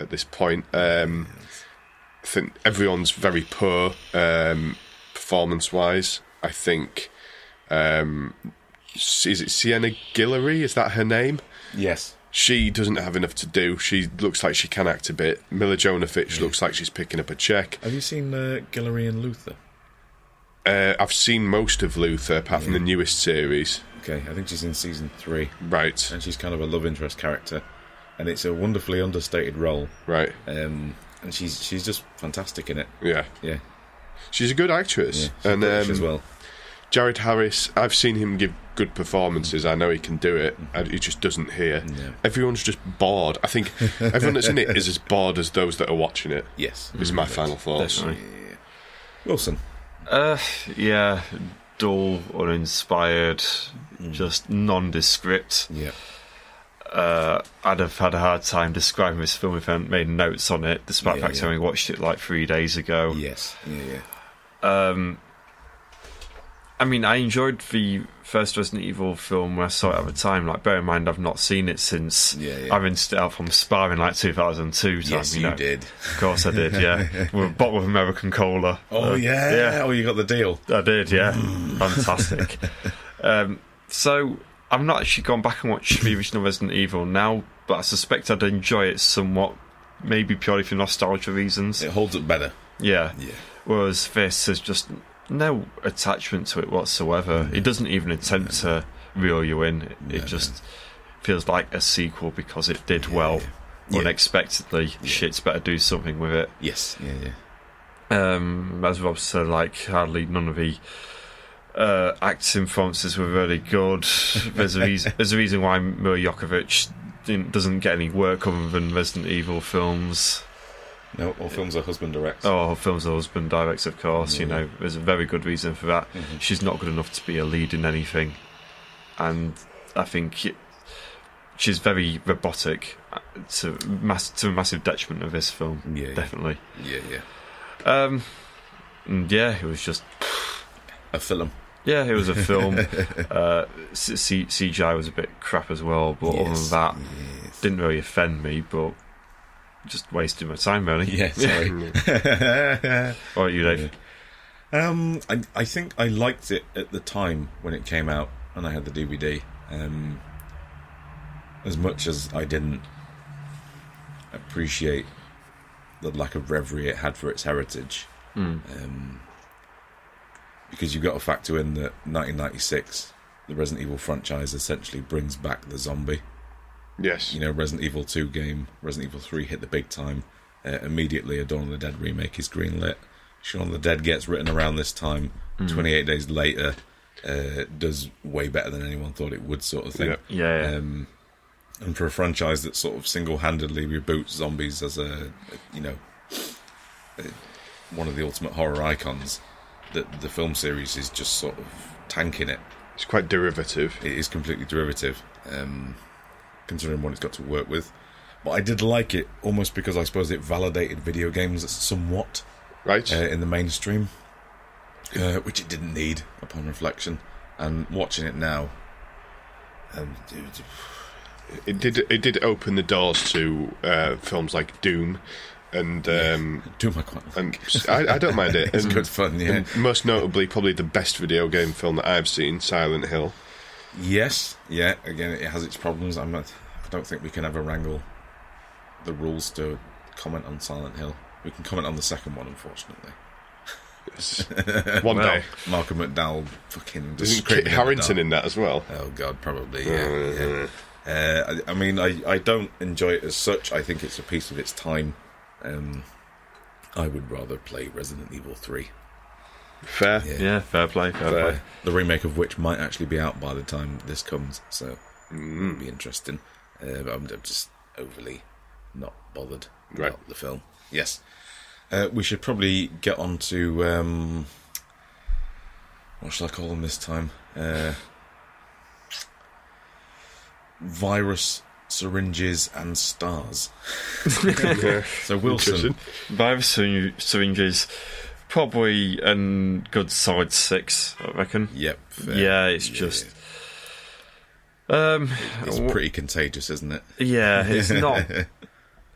At this point, I think everyone's very poor performance-wise. I think, is it Sienna Guillory? Is that her name? Yes. She doesn't have enough to do. She looks like she can act a bit. Mila Jovovich looks like she's picking up a check. Have you seen Guillory and Luther? I've seen most of Luther, apart from the newest series. Okay, I think she's in season 3. Right. And she's kind of a love interest character. And it's a wonderfully understated role. Right. And she's just fantastic in it. Yeah. Yeah. She's a good actress. Yeah, and as well. Jared Harris, I've seen him give good performances. I know he can do it. He just doesn't here. No. Everyone's just bored. I think everyone that's in it is as bored as those that are watching it. Yes. Is my final thoughts. Yeah. Wilson. Dull, uninspired, just nondescript. Yeah. I'd have had a hard time describing this film if I hadn't made notes on it, despite the fact I only watched it like 3 days ago. Yes. Yeah. I mean, I enjoyed the first Resident Evil film when I saw it at the time. Like, bear in mind, I've not seen it since. I rinsed it out from Spa in like 2002. Yes, you did. Of course I did, yeah. With a bottle of American Cola. Oh, you got the deal. I did, yeah. Fantastic. So, I've not actually gone back and watched the original Resident Evil now, but I suspect I'd enjoy it somewhat, maybe purely for nostalgia reasons. It holds up better. Yeah. Whereas this is just... no attachment to it whatsoever. It doesn't even attempt to reel you in. It just feels like a sequel because it did unexpectedly. Shit's better do something with it. As Rob said, like, hardly none of the acting performances were really good. There's a reason why Mila Jovovich doesn't get any work other than Resident Evil films. No, or films her husband directs. Oh, films her husband directs, of course. You know, there's a very good reason for that. She's not good enough to be a lead in anything. And I think she's very robotic to a massive detriment of this film, definitely. Yeah, it was just... a film. Yeah, it was a film. CGI was a bit crap as well, but other than that, didn't really offend me, but... just wasting my time, really. Yeah, sorry. All right, you, Dave. I think I liked it at the time when it came out, and I had the DVD. As much as I didn't appreciate the lack of reverie it had for its heritage, because you've got to factor in that 1996, the Resident Evil franchise essentially brings back the zombie. Yes. You know, Resident Evil 2 game, Resident Evil 3 hit the big time. Immediately, a Dawn of the Dead remake is greenlit. Shaun of the Dead gets written around this time. 28 days later, does way better than anyone thought it would, sort of thing. And for a franchise that sort of single-handedly reboots zombies as one of the ultimate horror icons, the film series is just sort of tanking it. It's quite derivative. It is completely derivative. Considering what it's got to work with. But I did like it, almost because I suppose it validated video games somewhat in the mainstream, which it didn't need upon reflection. And watching it now... It did open the doors to films like Doom and... Doom I quite like. I don't mind it. It's good fun, yeah. And most notably, probably the best video game film that I've seen, Silent Hill. Yes, yeah, again, it has its problems. I don't think we can ever wrangle the rules to comment on Silent Hill. We can comment on the second one, unfortunately. Yes. One day. Malcolm McDowell fucking... Isn't Kit Harington in that as well? Oh, God, probably, yeah. I mean, I don't enjoy it as such. I think it's a piece of its time. I would rather play Resident Evil 3. Fair, yeah, fair play. The remake of which might actually be out by the time this comes, so it'll be interesting. But I'm just overly not bothered about the film. Yes, we should probably get on to what shall I call them this time? Virus, syringes, and stars. So Wilson, virus, syringes. Probably a good solid 6, I reckon. Yep. Fair. Yeah, it's just... it's pretty contagious, isn't it? Yeah, it's not...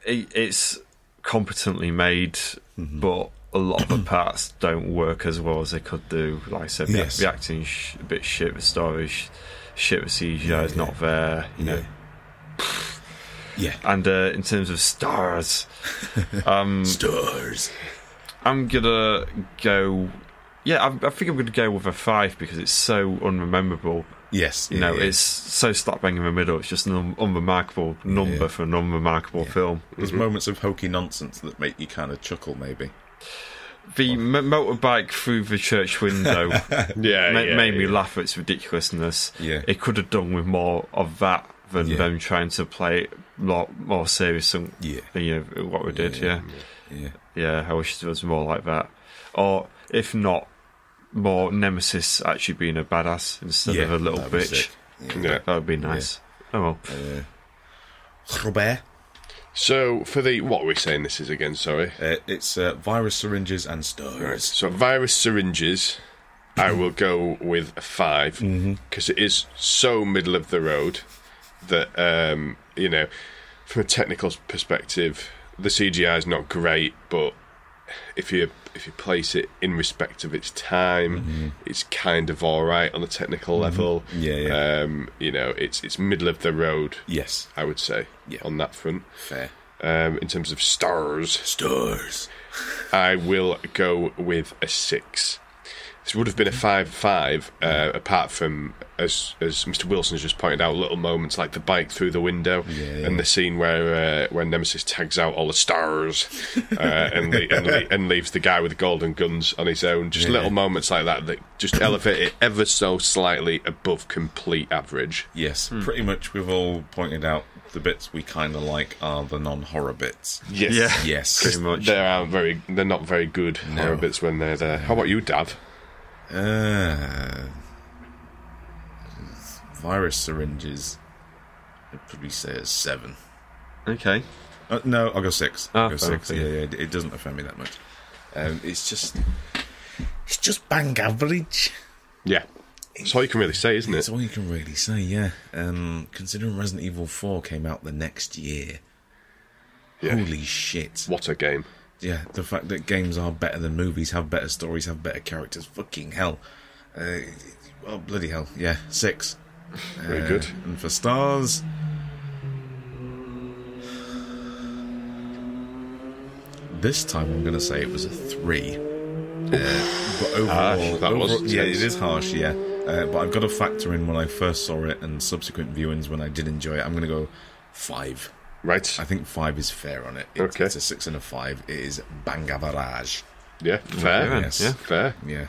It's competently made, but a lot of the parts don't work as well as they could do. Like I said, the acting a bit shit, the story shit, the CGI is not there, you know. Yeah. And in terms of stars... stars... I'm gonna go. Yeah, I think I'm gonna go with a 5 because it's so unrememberable. Yes, you know, it's so slap bang in the middle. It's just an unremarkable number for an unremarkable film. There's moments of hokey nonsense that make you kind of chuckle, maybe. The motorbike through the church window made me laugh at its ridiculousness. Yeah, it could have done with more of that than them trying to play it a lot more serious than what we did. Yeah, I wish it was more like that. Or, if not, more Nemesis actually being a badass instead of a little bitch. That would be nice. Yeah. Oh, well. Robert? So, for the... What are we saying this is again, sorry? It's virus, syringes and stars. Right. So, virus, syringes... I will go with a 5 because it is so middle of the road that you know, from a technical perspective, the CGI is not great, but if you place it in respect of its time, it's kind of all right on the technical level. You know, it's middle of the road. Yes, I would say on that front. Fair. In terms of stars, I will go with a 6. This would have been a 5-5, apart from, as Mr. Wilson has just pointed out, little moments like the bike through the window and the scene where Nemesis tags out all the stars and leaves the guy with the golden guns on his own. Just little moments like that that just elevate it ever so slightly above complete average. Yes, pretty much we've all pointed out the bits we kind of like are the non-horror bits. Yes. Yeah. Yes. Pretty much. They're not very good horror bits when they're there. How about you, Dav? Virus syringes, I'd probably say it's 7. Okay. No, I'll go 6. I'll go 6. Yeah, it doesn't offend me that much. It's just bang average. Yeah. It's all you can really say, isn't it? It's all you can really say, yeah. Considering Resident Evil 4 came out the next year. Yeah. Holy shit. What a game. Yeah, the fact that games are better than movies, have better stories, have better characters. Fucking hell. Oh, bloody hell. Yeah, 6. Very good. And for stars... This time I'm going to say it was a 3. But overall... Harsh. Yeah, it is harsh, yeah. But I've got to factor in when I first saw it and subsequent viewings when I did enjoy it. I'm going to go 5. Right. I think 5 is fair on it. Okay. It's a 6 and a 5. It is bang average. Yeah, fair. Yes. Yeah, fair. Yeah.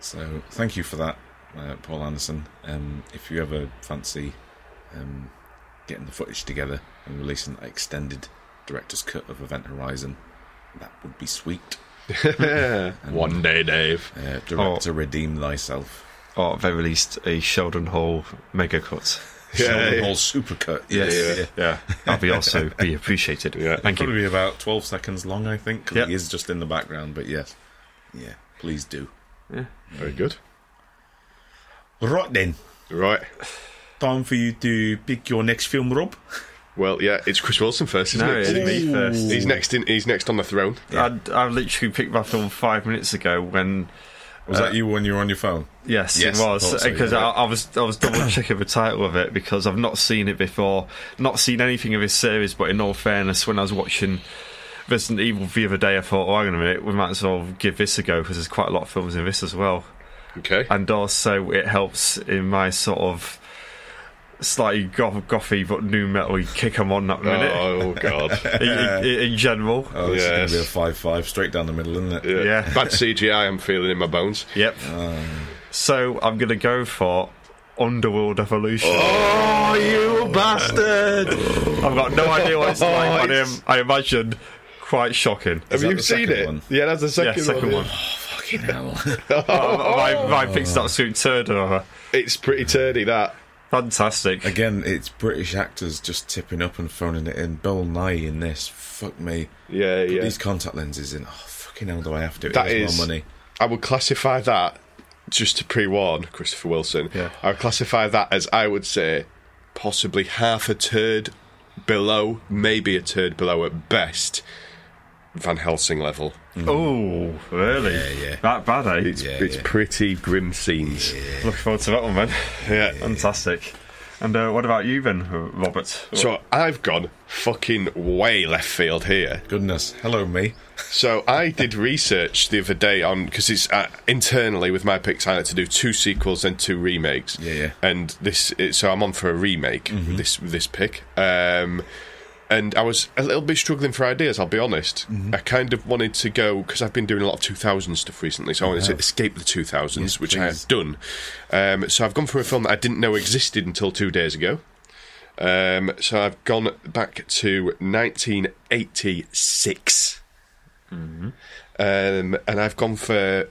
So thank you for that, Paul Anderson. If you ever fancy getting the footage together and releasing an extended director's cut of Event Horizon, that would be sweet. One day, Dave. Director, redeem thyself. Or at the very least, a Sheldon Hall mega cut. Yeah, whole supercut. Yeah. That'd be also be appreciated. Yeah, thank you. Probably be about 12 seconds long, I think. Cause he is just in the background, but yeah. Please do. Yeah, very good. Right then. Right. Time for you to pick your next film, Rob. Well, yeah, it's Chris Wilson first, isn't it? No, it's me first. He's next on the throne. Yeah. I literally picked my film 5 minutes ago when. Was that you when you were on your phone? Yes, it was. Because I was double checking the title of it because I've not seen it before, not seen anything of his series. But in all fairness, when I was watching Resident Evil the other day, I thought, hang on a minute, we might as well give this a go because there's quite a lot of films in this as well. Okay. And also, it helps in my sort of slightly gothy but new metal-y kick I'm on that minute. Oh, God. in general. Oh, this is going to be a 5-5, straight down the middle, isn't it? Yeah. Bad CGI I'm feeling in my bones. Yep. So I'm going to go for Underworld Evolution. Oh, you bastard! I've got no idea what it's like on him. I imagine quite shocking. Have you seen it? One? Yeah, that's the second one. Fucking hell. I think that's too turd over. It's pretty turdy, that. Fantastic. Again, it's British actors just tipping up and phoning it in. Bill Nye in this. Fuck me. Put these contact lenses in. Oh, fucking hell do I have to. That is my money. I would classify that, just to pre-warn Christopher Wilson, I would classify that as, I would say, possibly half a turd below, maybe a turd below at best, Van Helsing level. Oh, really? Yeah. That bad, eh? It's pretty grim scenes. Yeah. Looking forward to that one, man. Yeah. Fantastic. And what about you then, Robert? So I've gone fucking way left field here. Goodness. Hello, me. So I did research the other day on, because it's internally with my picks, I had to do 2 sequels and 2 remakes. Yeah. And so I'm on for a remake, this pick. And I was a little bit struggling for ideas, I'll be honest. I kind of wanted to go, because I've been doing a lot of 2000s stuff recently, so I wanted to escape the 2000s, which I have done. So I've gone for a film that I didn't know existed until 2 days ago. So I've gone back to 1986. And I've gone for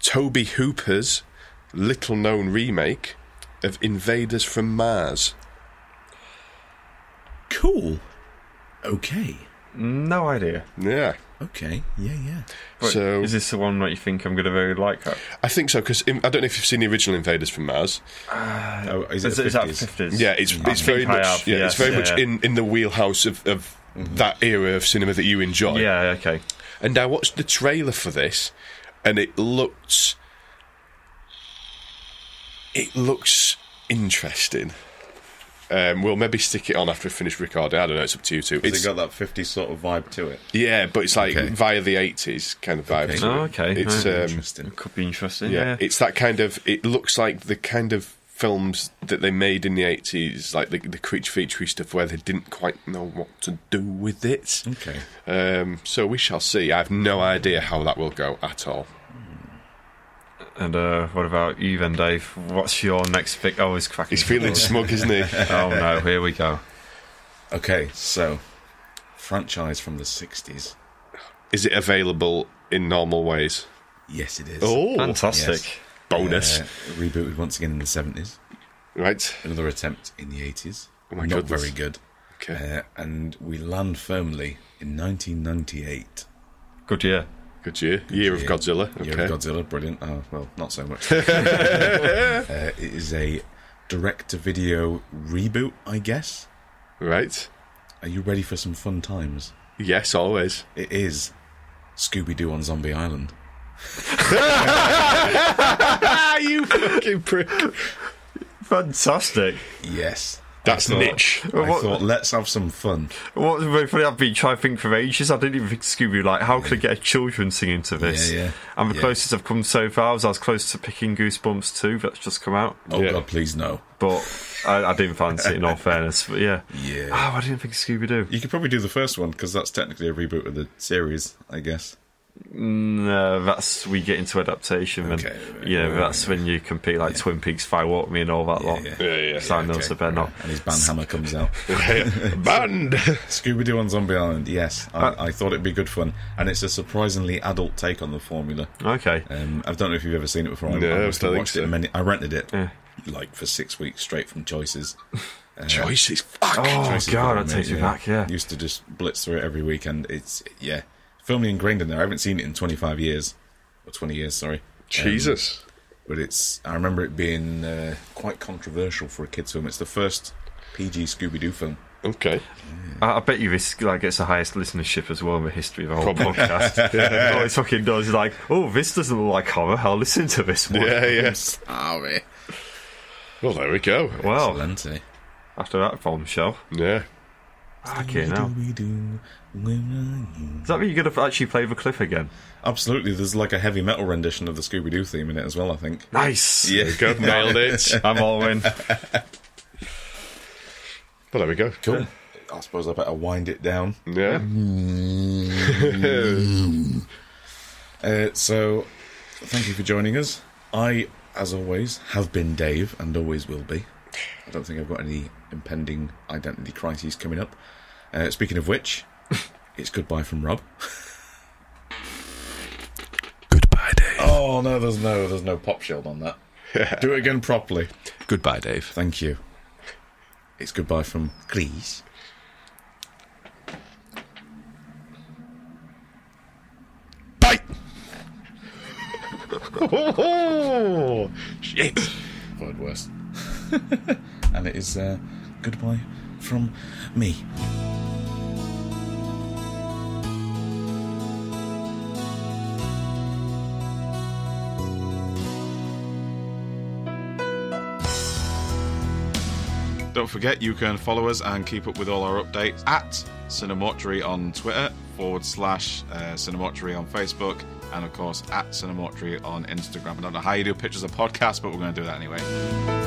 Tobe Hooper's little-known remake of Invaders from Mars. Cool. Okay. No idea. Yeah. Okay, yeah. Wait, so, is this the one that you think I'm going to really like? I think so, because I don't know if you've seen the original Invaders from Mars. Is that the 50s? Yeah, it's very much, have, yeah, yes, it's very yeah, much yeah. In the wheelhouse of mm-hmm. that era of cinema that you enjoy. Yeah, okay. And I watched the trailer for this, and it looks interesting. We'll maybe stick it on after we finish recording. I don't know, it's up to you two. It's got that 50s sort of vibe to it. Yeah, but it's like via the 80s kind of vibe to it. Oh, okay. It's, interesting. It could be interesting, yeah. It's that kind of... It looks like the kind of films that they made in the 80s, like the creature feature stuff where they didn't quite know what to do with it. Okay. So we shall see. I have no idea how that will go at all. And what about you then, Dave? What's your next pick? Oh, he's cracking. He's feeling smug, isn't he? Oh, no, here we go. Okay, so, franchise from the 60s. Is it available in normal ways? Yes, it is. Oh, fantastic. Yes. Bonus. Rebooted once again in the 70s. Right. Another attempt in the 80s. Oh my goodness. Not very good. Okay. And we land firmly in 1998. Good year. Good year. Year of Godzilla. Okay. Year of Godzilla, brilliant. Oh, well, not so much. It is a direct-to-video reboot, I guess. Right. Are you ready for some fun times? Yes, always. It is Scooby-Doo on Zombie Island. You fucking prick. Fantastic. Yes. That's niche. I thought, let's have some fun. What was very funny, I've been trying to think for ages. I didn't even think Scooby, like, how could I get children singing to this? Yeah, yeah. And the closest I've come so far was I was close to picking Goosebumps 2, that's just come out. Oh, God, please no. But I didn't fancy it, in all fairness. But yeah. Yeah. Oh, I didn't think of Scooby-Doo. You could probably do the first one, because that's technically a reboot of the series, I guess. No, that's we get into adaptation, and that's when you compete like Twin Peaks, Fire Walk Me, and all that lot. Not. And his banhammer comes out. Band Scooby Doo on Zombie Island. Yes, I thought it'd be good fun, and it's a surprisingly adult take on the formula. Okay, I don't know if you've ever seen it before. I rented it like for 6 weeks straight from Choices. Choices, fuck. Oh Choices, God, that takes me back. Yeah, used to just blitz through it every weekend. It's firmly ingrained in there. I haven't seen it in 20 years, sorry. Jesus. But I remember it being quite controversial for a kids' film. It's the first PG Scooby-Doo film. Okay. Yeah. I bet you this gets the highest listenership as well in the history of the whole podcast. Yeah. All it fucking does is like, oh, this doesn't look like horror, I'll listen to this one. Yeah, yeah. Sorry. Well, there we go. Well, excellent. After that bombshell. Yeah. Okay, now. Does that mean you're going to actually play the clip again? Absolutely. There's like a heavy metal rendition of the Scooby-Doo theme in it as well, I think. Nice! Yeah, good. Nailed it. I'm all in. Well, there we go. Cool. Yeah. I suppose I better wind it down. Yeah. So, thank you for joining us. I, as always, have been Dave and always will be. I don't think I've got any impending identity crises coming up. Speaking of which, it's goodbye from Rob. Goodbye, Dave. Oh no, there's no pop shield on that. Do it again properly. Goodbye, Dave. Thank you. It's goodbye from Greg's. Bye. Oh, shit. Word worse. And it is goodbye from me. Don't forget you can follow us and keep up with all our updates at Cinemortuary on Twitter, / Cinemortuary on Facebook, and of course at Cinemortuary on Instagram. I don't know how you do pictures of podcasts, but we're going to do that anyway.